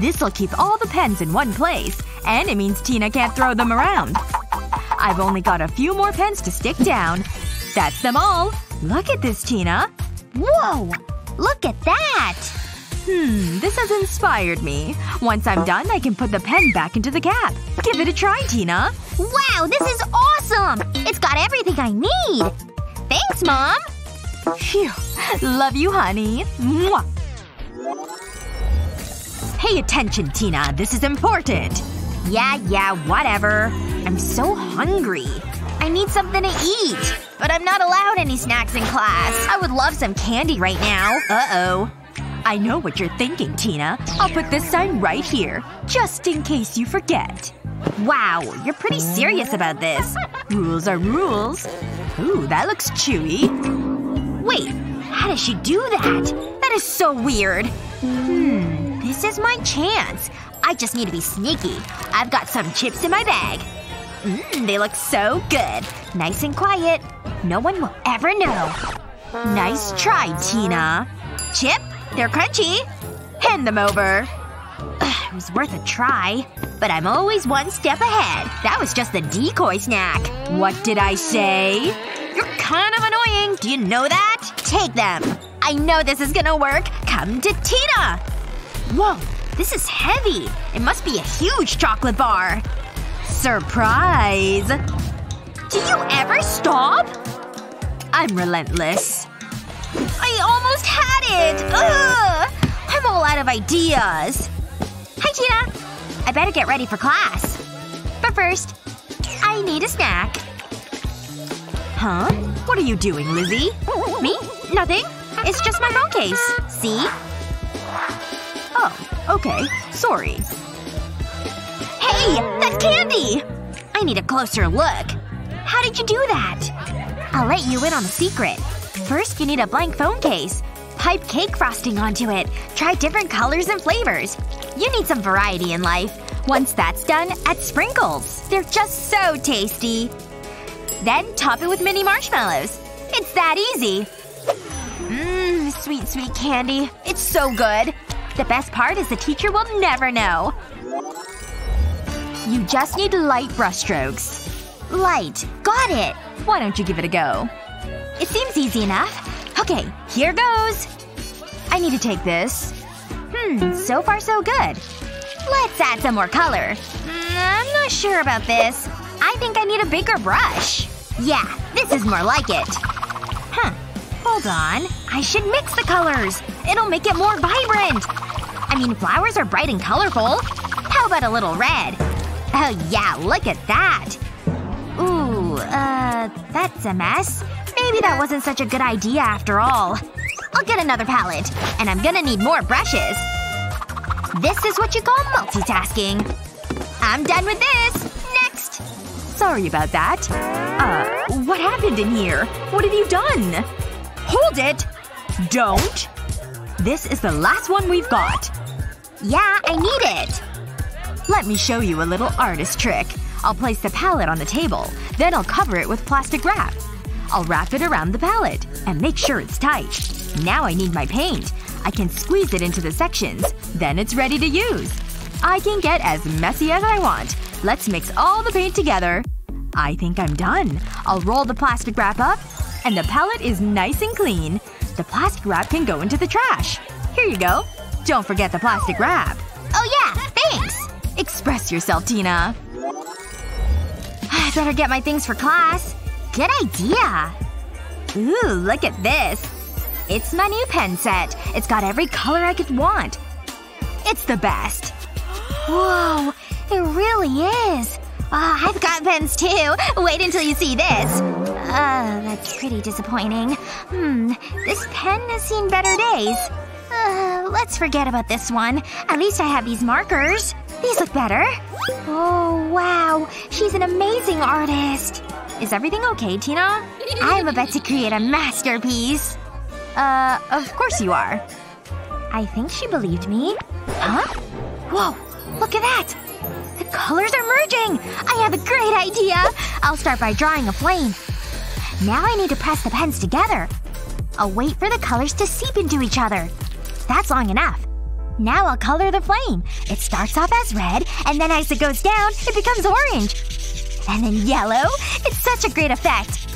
This'll keep all the pens in one place. And it means Tina can't throw them around. I've only got a few more pens to stick down. That's them all. Look at this, Tina. Whoa! Look at that! This has inspired me. Once I'm done, I can put the pen back into the cap. Give it a try, Tina. Wow, this is awesome! It's got everything I need! Thanks, Mom! Phew. Love you, honey. Mwah. Pay attention, Tina. This is important. Yeah, whatever. I'm so hungry. I need something to eat. But I'm not allowed any snacks in class. I would love some candy right now. Uh-oh. I know what you're thinking, Tina. I'll put this sign right here. Just in case you forget. Wow, you're pretty serious about this. Rules are rules. Ooh, that looks chewy. Wait. How does she do that? That is so weird. This is my chance. I just need to be sneaky. I've got some chips in my bag. They look so good. Nice and quiet. No one will ever know. Nice try, Tina. Chip? They're crunchy. Hand them over. Ugh, it was worth a try. But I'm always one step ahead. That was just the decoy snack. What did I say? You're kind of annoying. Do you know that? Take them. I know this is gonna work. Come to Tina! Whoa. This is heavy. It must be a huge chocolate bar. Surprise! Do you ever stop? I'm relentless. I almost had it! Ugh! I'm all out of ideas. Hi, Tina. I better get ready for class. But first, I need a snack. Huh? What are you doing, Lizzie? Me? Nothing. It's just my phone case. See? Oh. Okay. Sorry. Hey! That's candy! I need a closer look. How did you do that? I'll let you in on a secret. First, you need a blank phone case. Pipe cake frosting onto it. Try different colors and flavors. You need some variety in life. Once that's done, add sprinkles. They're just so tasty. Then top it with mini marshmallows. It's that easy. Sweet, sweet candy. It's so good. The best part is the teacher will never know. You just need light brushstrokes. Light. Got it! Why don't you give it a go? It seems easy enough. Okay, here goes. I need to take this. So far so good. Let's add some more color. I'm not sure about this. I think I need a bigger brush. Yeah, this is more like it. Huh. Hold on. I should mix the colors. It'll make it more vibrant. I mean, flowers are bright and colorful. How about a little red? Oh yeah, look at that! Ooh, that's a mess. Maybe that wasn't such a good idea after all. I'll get another palette. And I'm gonna need more brushes. This is what you call multitasking. I'm done with this! Next! Sorry about that. What happened in here? What have you done? Hold it! Don't! This is the last one we've got. Yeah, I need it. Let me show you a little artist trick. I'll place the palette on the table. Then I'll cover it with plastic wrap. I'll wrap it around the palette. And make sure it's tight. Now I need my paint. I can squeeze it into the sections. Then it's ready to use. I can get as messy as I want. Let's mix all the paint together. I think I'm done. I'll roll the plastic wrap up. And the palette is nice and clean. The plastic wrap can go into the trash. Here you go. Don't forget the plastic wrap. Oh yeah! Thanks! Express yourself, Tina. I better get my things for class. Good idea. Ooh, look at this. It's my new pen set. It's got every color I could want. It's the best. Whoa. It really is. I've got pens too. Wait until you see this. That's pretty disappointing. This pen has seen better days. Let's forget about this one. At least I have these markers. These look better. Oh, wow. She's an amazing artist. Is everything okay, Tina? I'm about to create a masterpiece. Of course you are. I think she believed me. Huh? Whoa. Look at that! The colors are merging! I have a great idea! I'll start by drawing a flame. Now I need to press the pens together. I'll wait for the colors to seep into each other. That's long enough. Now I'll color the flame. It starts off as red, and then as it goes down, it becomes orange. And then yellow. It's such a great effect.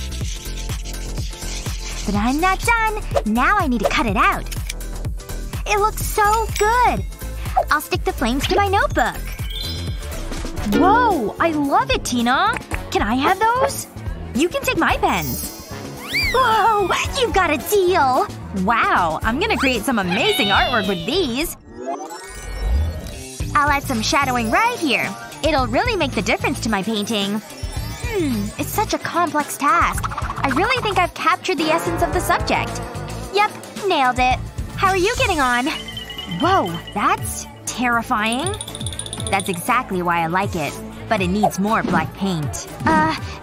But I'm not done. Now I need to cut it out. It looks so good! I'll stick the flames to my notebook. Whoa! I love it, Tina! Can I have those? You can take my pens. Whoa! You've got a deal! Wow, I'm gonna create some amazing artwork with these. I'll add some shadowing right here. It'll really make the difference to my painting. It's such a complex task. I really think I've captured the essence of the subject. Yep, nailed it. How are you getting on? Whoa, that's terrifying. That's exactly why I like it. But it needs more black paint.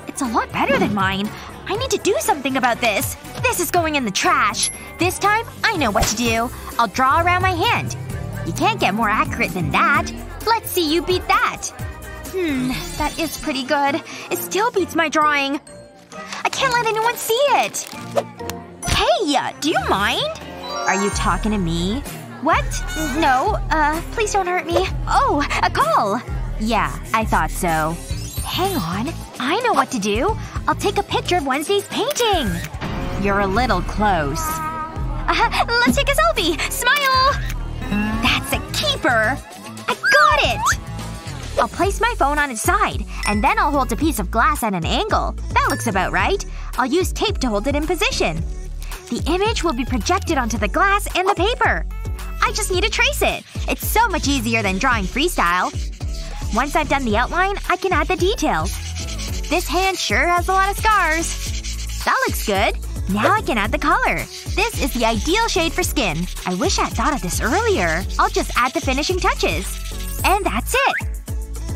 It's a lot better than mine. I need to do something about this. This is going in the trash. This time, I know what to do. I'll draw around my hand. You can't get more accurate than that. Let's see you beat that. That is pretty good. It still beats my drawing. I can't let anyone see it. Hey, do you mind? Are you talking to me? What? No. Please don't hurt me. Oh, a call! Yeah, I thought so. Hang on. I know what to do. I'll take a picture of Wednesday's painting. You're a little close. Let's take a selfie! Smile! That's a keeper! I got it! I'll place my phone on its side, and then I'll hold a piece of glass at an angle. That looks about right. I'll use tape to hold it in position. The image will be projected onto the glass and the paper. I just need to trace it. It's so much easier than drawing freestyle. Once I've done the outline, I can add the details. This hand sure has a lot of scars. That looks good. Now I can add the color. This is the ideal shade for skin. I wish I'd thought of this earlier. I'll just add the finishing touches. And that's it.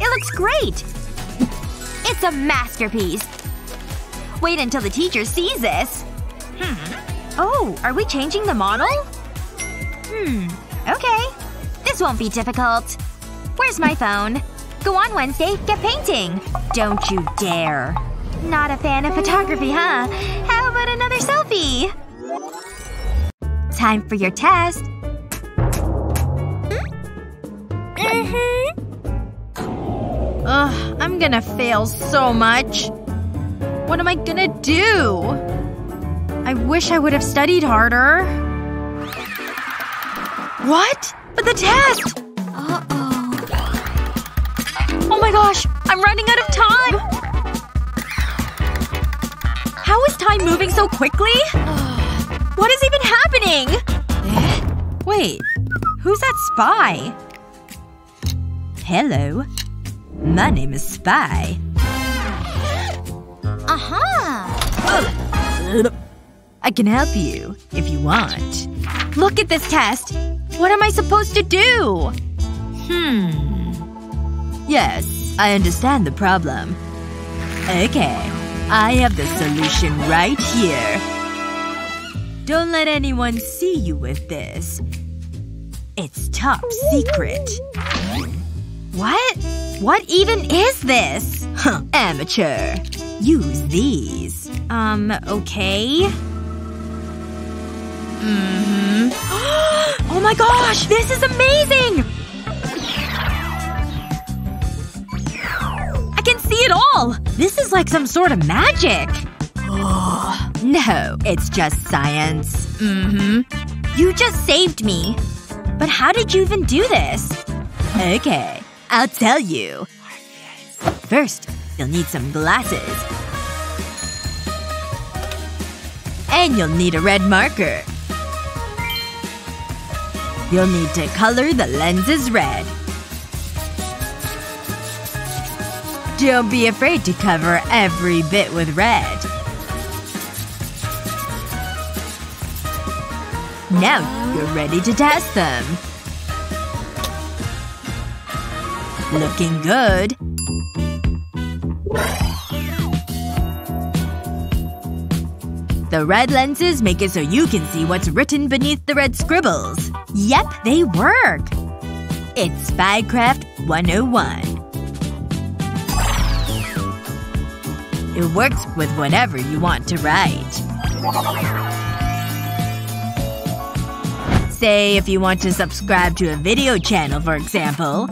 It looks great. It's a masterpiece. Wait until the teacher sees this. Oh, are we changing the model? Okay. This won't be difficult. Where's my phone? Go on, Wednesday. Get painting. Don't you dare. Not a fan of photography, huh? How about another selfie? Time for your test. Ugh, I'm gonna fail so much. What am I gonna do? I wish I would have studied harder. What? But the test! Uh-oh. Oh my gosh! I'm running out of time! How is time moving so quickly? What is even happening? Wait. Who's that spy? Hello. My name is Spy. Aha! I can help you. If you want. Look at this test! What am I supposed to do? Yes, I understand the problem. Okay. I have the solution right here. Don't let anyone see you with this. It's top secret. What? What even is this? Huh, amateur. Use these. Okay. Oh my gosh! This is amazing! I can see it all! This is like some sort of magic! No, it's just science. You just saved me. But how did you even do this? Okay. I'll tell you. First, you'll need some glasses. And you'll need a red marker. You'll need to color the lenses red. Don't be afraid to cover every bit with red. Now you're ready to test them. Looking good. The red lenses make it so you can see what's written beneath the red scribbles. Yep, they work! It's Spycraft 101. It works with whatever you want to write. Say if you want to subscribe to a video channel, for example.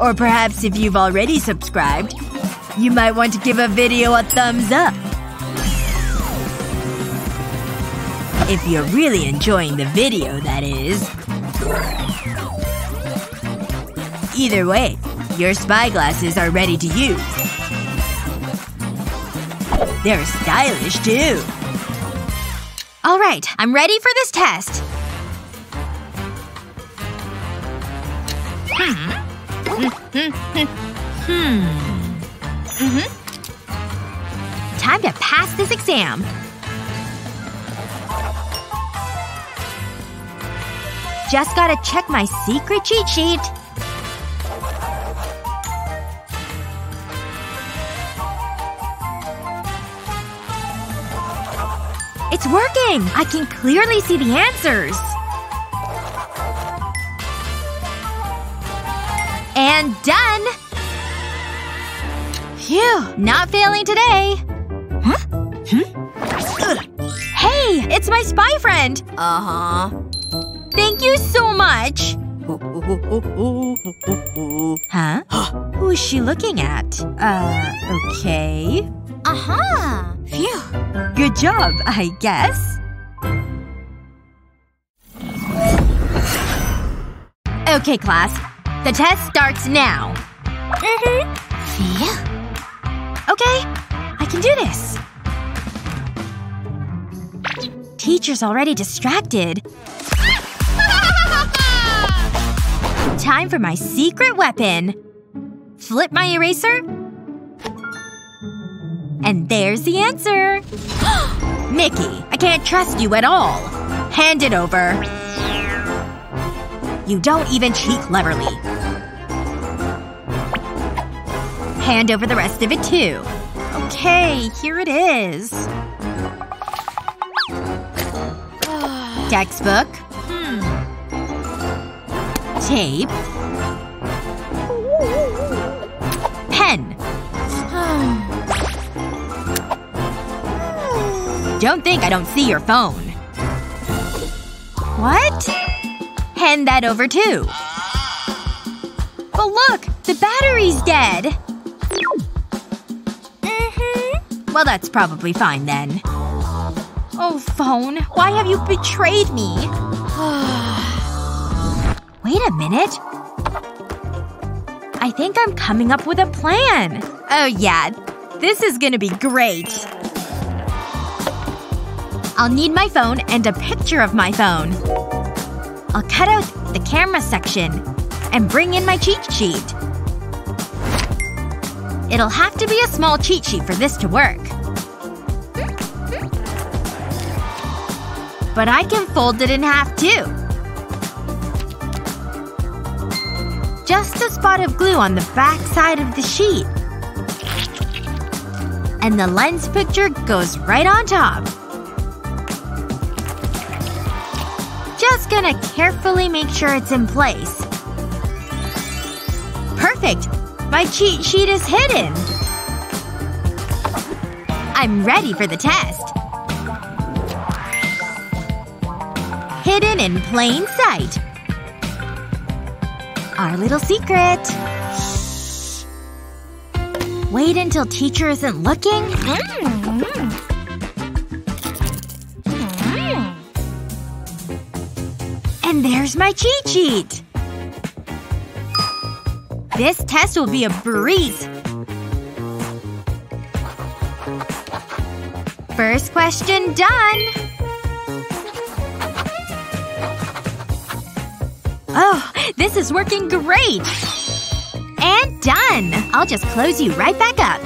Or perhaps if you've already subscribed, you might want to give a video a thumbs up. If you're really enjoying the video, that is. Either way, your spy glasses are ready to use. They're stylish, too. Alright, I'm ready for this test. Time to pass this exam. Just gotta check my secret cheat sheet. It's working! I can clearly see the answers. And done! Phew, not failing today. Huh? Hey! It's my spy friend! Uh-huh. Thank you so much! Huh? Who is she looking at? Okay… Aha! Phew. Good job, I guess. Okay, class. The test starts now. Phew. Okay. I can do this. Teacher's already distracted. Time for my secret weapon. Flip my eraser. And there's the answer. Mickey, I can't trust you at all. Hand it over. You don't even cheat cleverly. Hand over the rest of it, too. Okay, here it is. Textbook. Tape. Pen. Don't think I don't see your phone. What? Hand that over too. But look! The battery's dead! Well, that's probably fine then. Oh, phone. Why have you betrayed me? Wait a minute. I think I'm coming up with a plan. Oh yeah. This is gonna be great. I'll need my phone and a picture of my phone. I'll cut out the camera section and bring in my cheat sheet. It'll have to be a small cheat sheet for this to work. But I can fold it in half too. Just a spot of glue on the back side of the sheet. And the lens picture goes right on top. Just gonna carefully make sure it's in place. Perfect! My cheat sheet is hidden! I'm ready for the test. Hidden in plain sight. Our little secret. Wait until teacher isn't looking. And there's my cheat sheet! This test will be a breeze. First question done! Oh, this is working great! And done! I'll just close you right back up.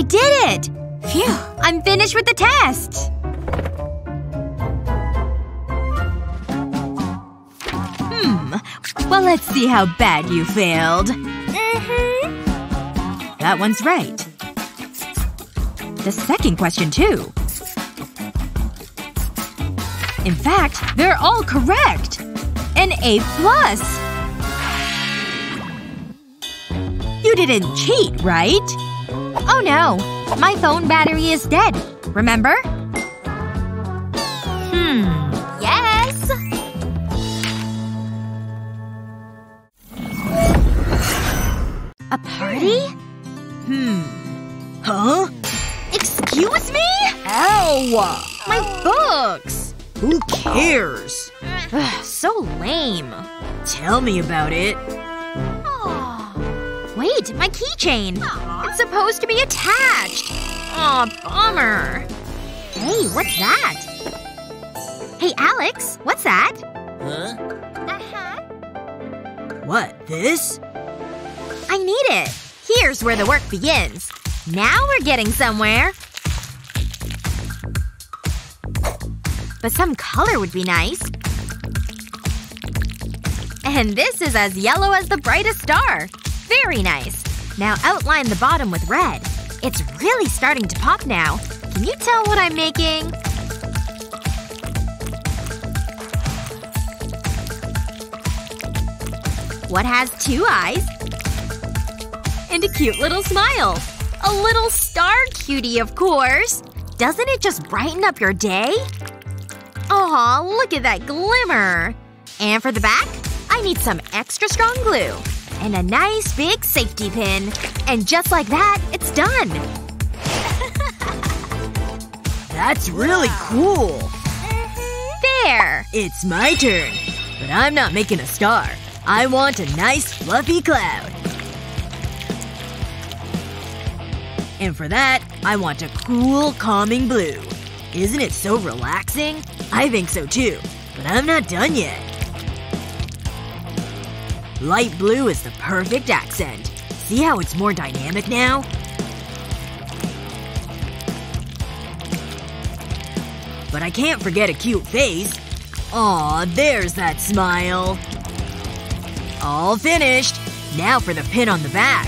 I did it! Phew. I'm finished with the test! Well, let's see how bad you failed. That one's right. The second question, too. In fact, they're all correct! An A+! You didn't cheat, right? Oh no. My phone battery is dead. Remember? Yes! A party? Huh? Excuse me? Ow! My books! Who cares? Ugh, so lame. Tell me about it. Aww. Wait, my keychain! It's supposed to be attached! Aw, bummer. Hey, what's that? Hey, Alex, what's that? Huh? What, this? I need it. Here's where the work begins. Now we're getting somewhere. But some color would be nice. And this is as yellow as the brightest star. Very nice. Now outline the bottom with red. It's really starting to pop now. Can you tell what I'm making? What has two eyes? And a cute little smile. A little star cutie, of course. Doesn't it just brighten up your day? Aw, look at that glimmer. And for the back, I need some extra strong glue. And a nice big safety pin. And just like that, it's done. That's really cool. There. It's my turn. But I'm not making a star. I want a nice fluffy cloud. And for that, I want a cool, calming blue. Isn't it so relaxing? I think so too. But I'm not done yet. Light blue is the perfect accent. See how it's more dynamic now? But I can't forget a cute face. Aw, there's that smile. All finished. Now for the pin on the back.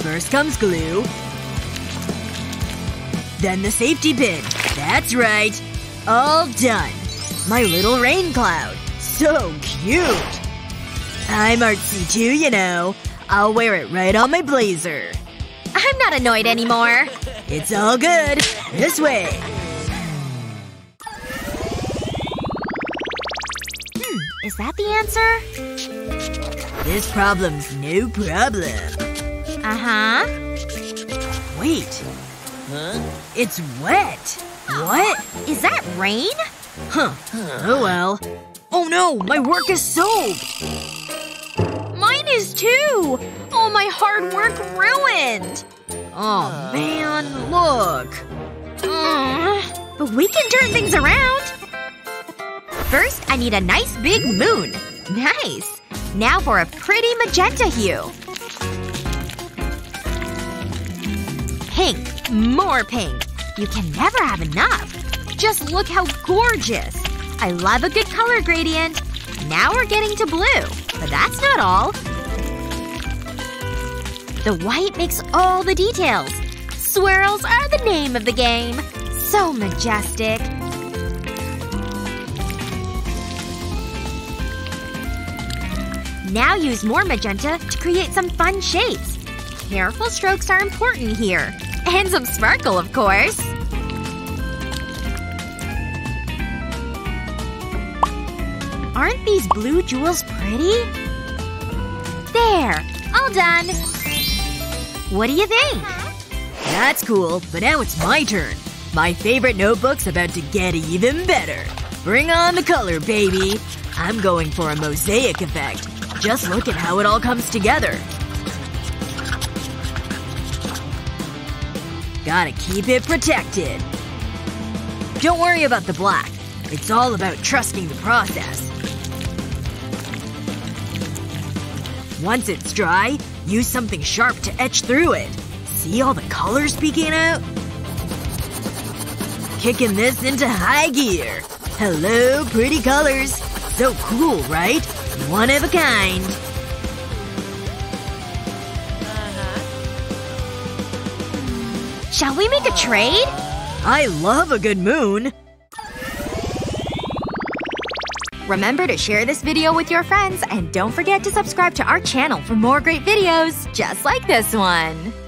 First comes glue. Then the safety pin. That's right. All done. My little rain cloud. So cute. I'm artsy too, you know. I'll wear it right on my blazer. I'm not annoyed anymore. It's all good. This way. Is that the answer? This problem's no problem. Wait. Huh? It's wet. What? Is that rain? Huh. Oh well. Oh no! My work is soaked! Mine is too! Oh, my hard work ruined! Oh man, look. But we can turn things around! First, I need a nice big moon. Nice. Now for a pretty magenta hue. Pink. More pink. You can never have enough. Just look how gorgeous. I love a good color gradient. Now we're getting to blue. But that's not all. The white makes all the details. Swirls are the name of the game. So majestic. Now use more magenta to create some fun shapes. Careful strokes are important here. And some sparkle, of course. Aren't these blue jewels pretty? There! All done! What do you think? That's cool, but now it's my turn. My favorite notebook's about to get even better. Bring on the color, baby! I'm going for a mosaic effect. Just look at how it all comes together. Gotta keep it protected. Don't worry about the black. It's all about trusting the process. Once it's dry, use something sharp to etch through it. See all the colors peeking out? Kicking this into high gear. Hello, pretty colors. So cool, right? One of a kind. Shall we make a trade? I love a good moon. Remember to share this video with your friends and don't forget to subscribe to our channel for more great videos just like this one.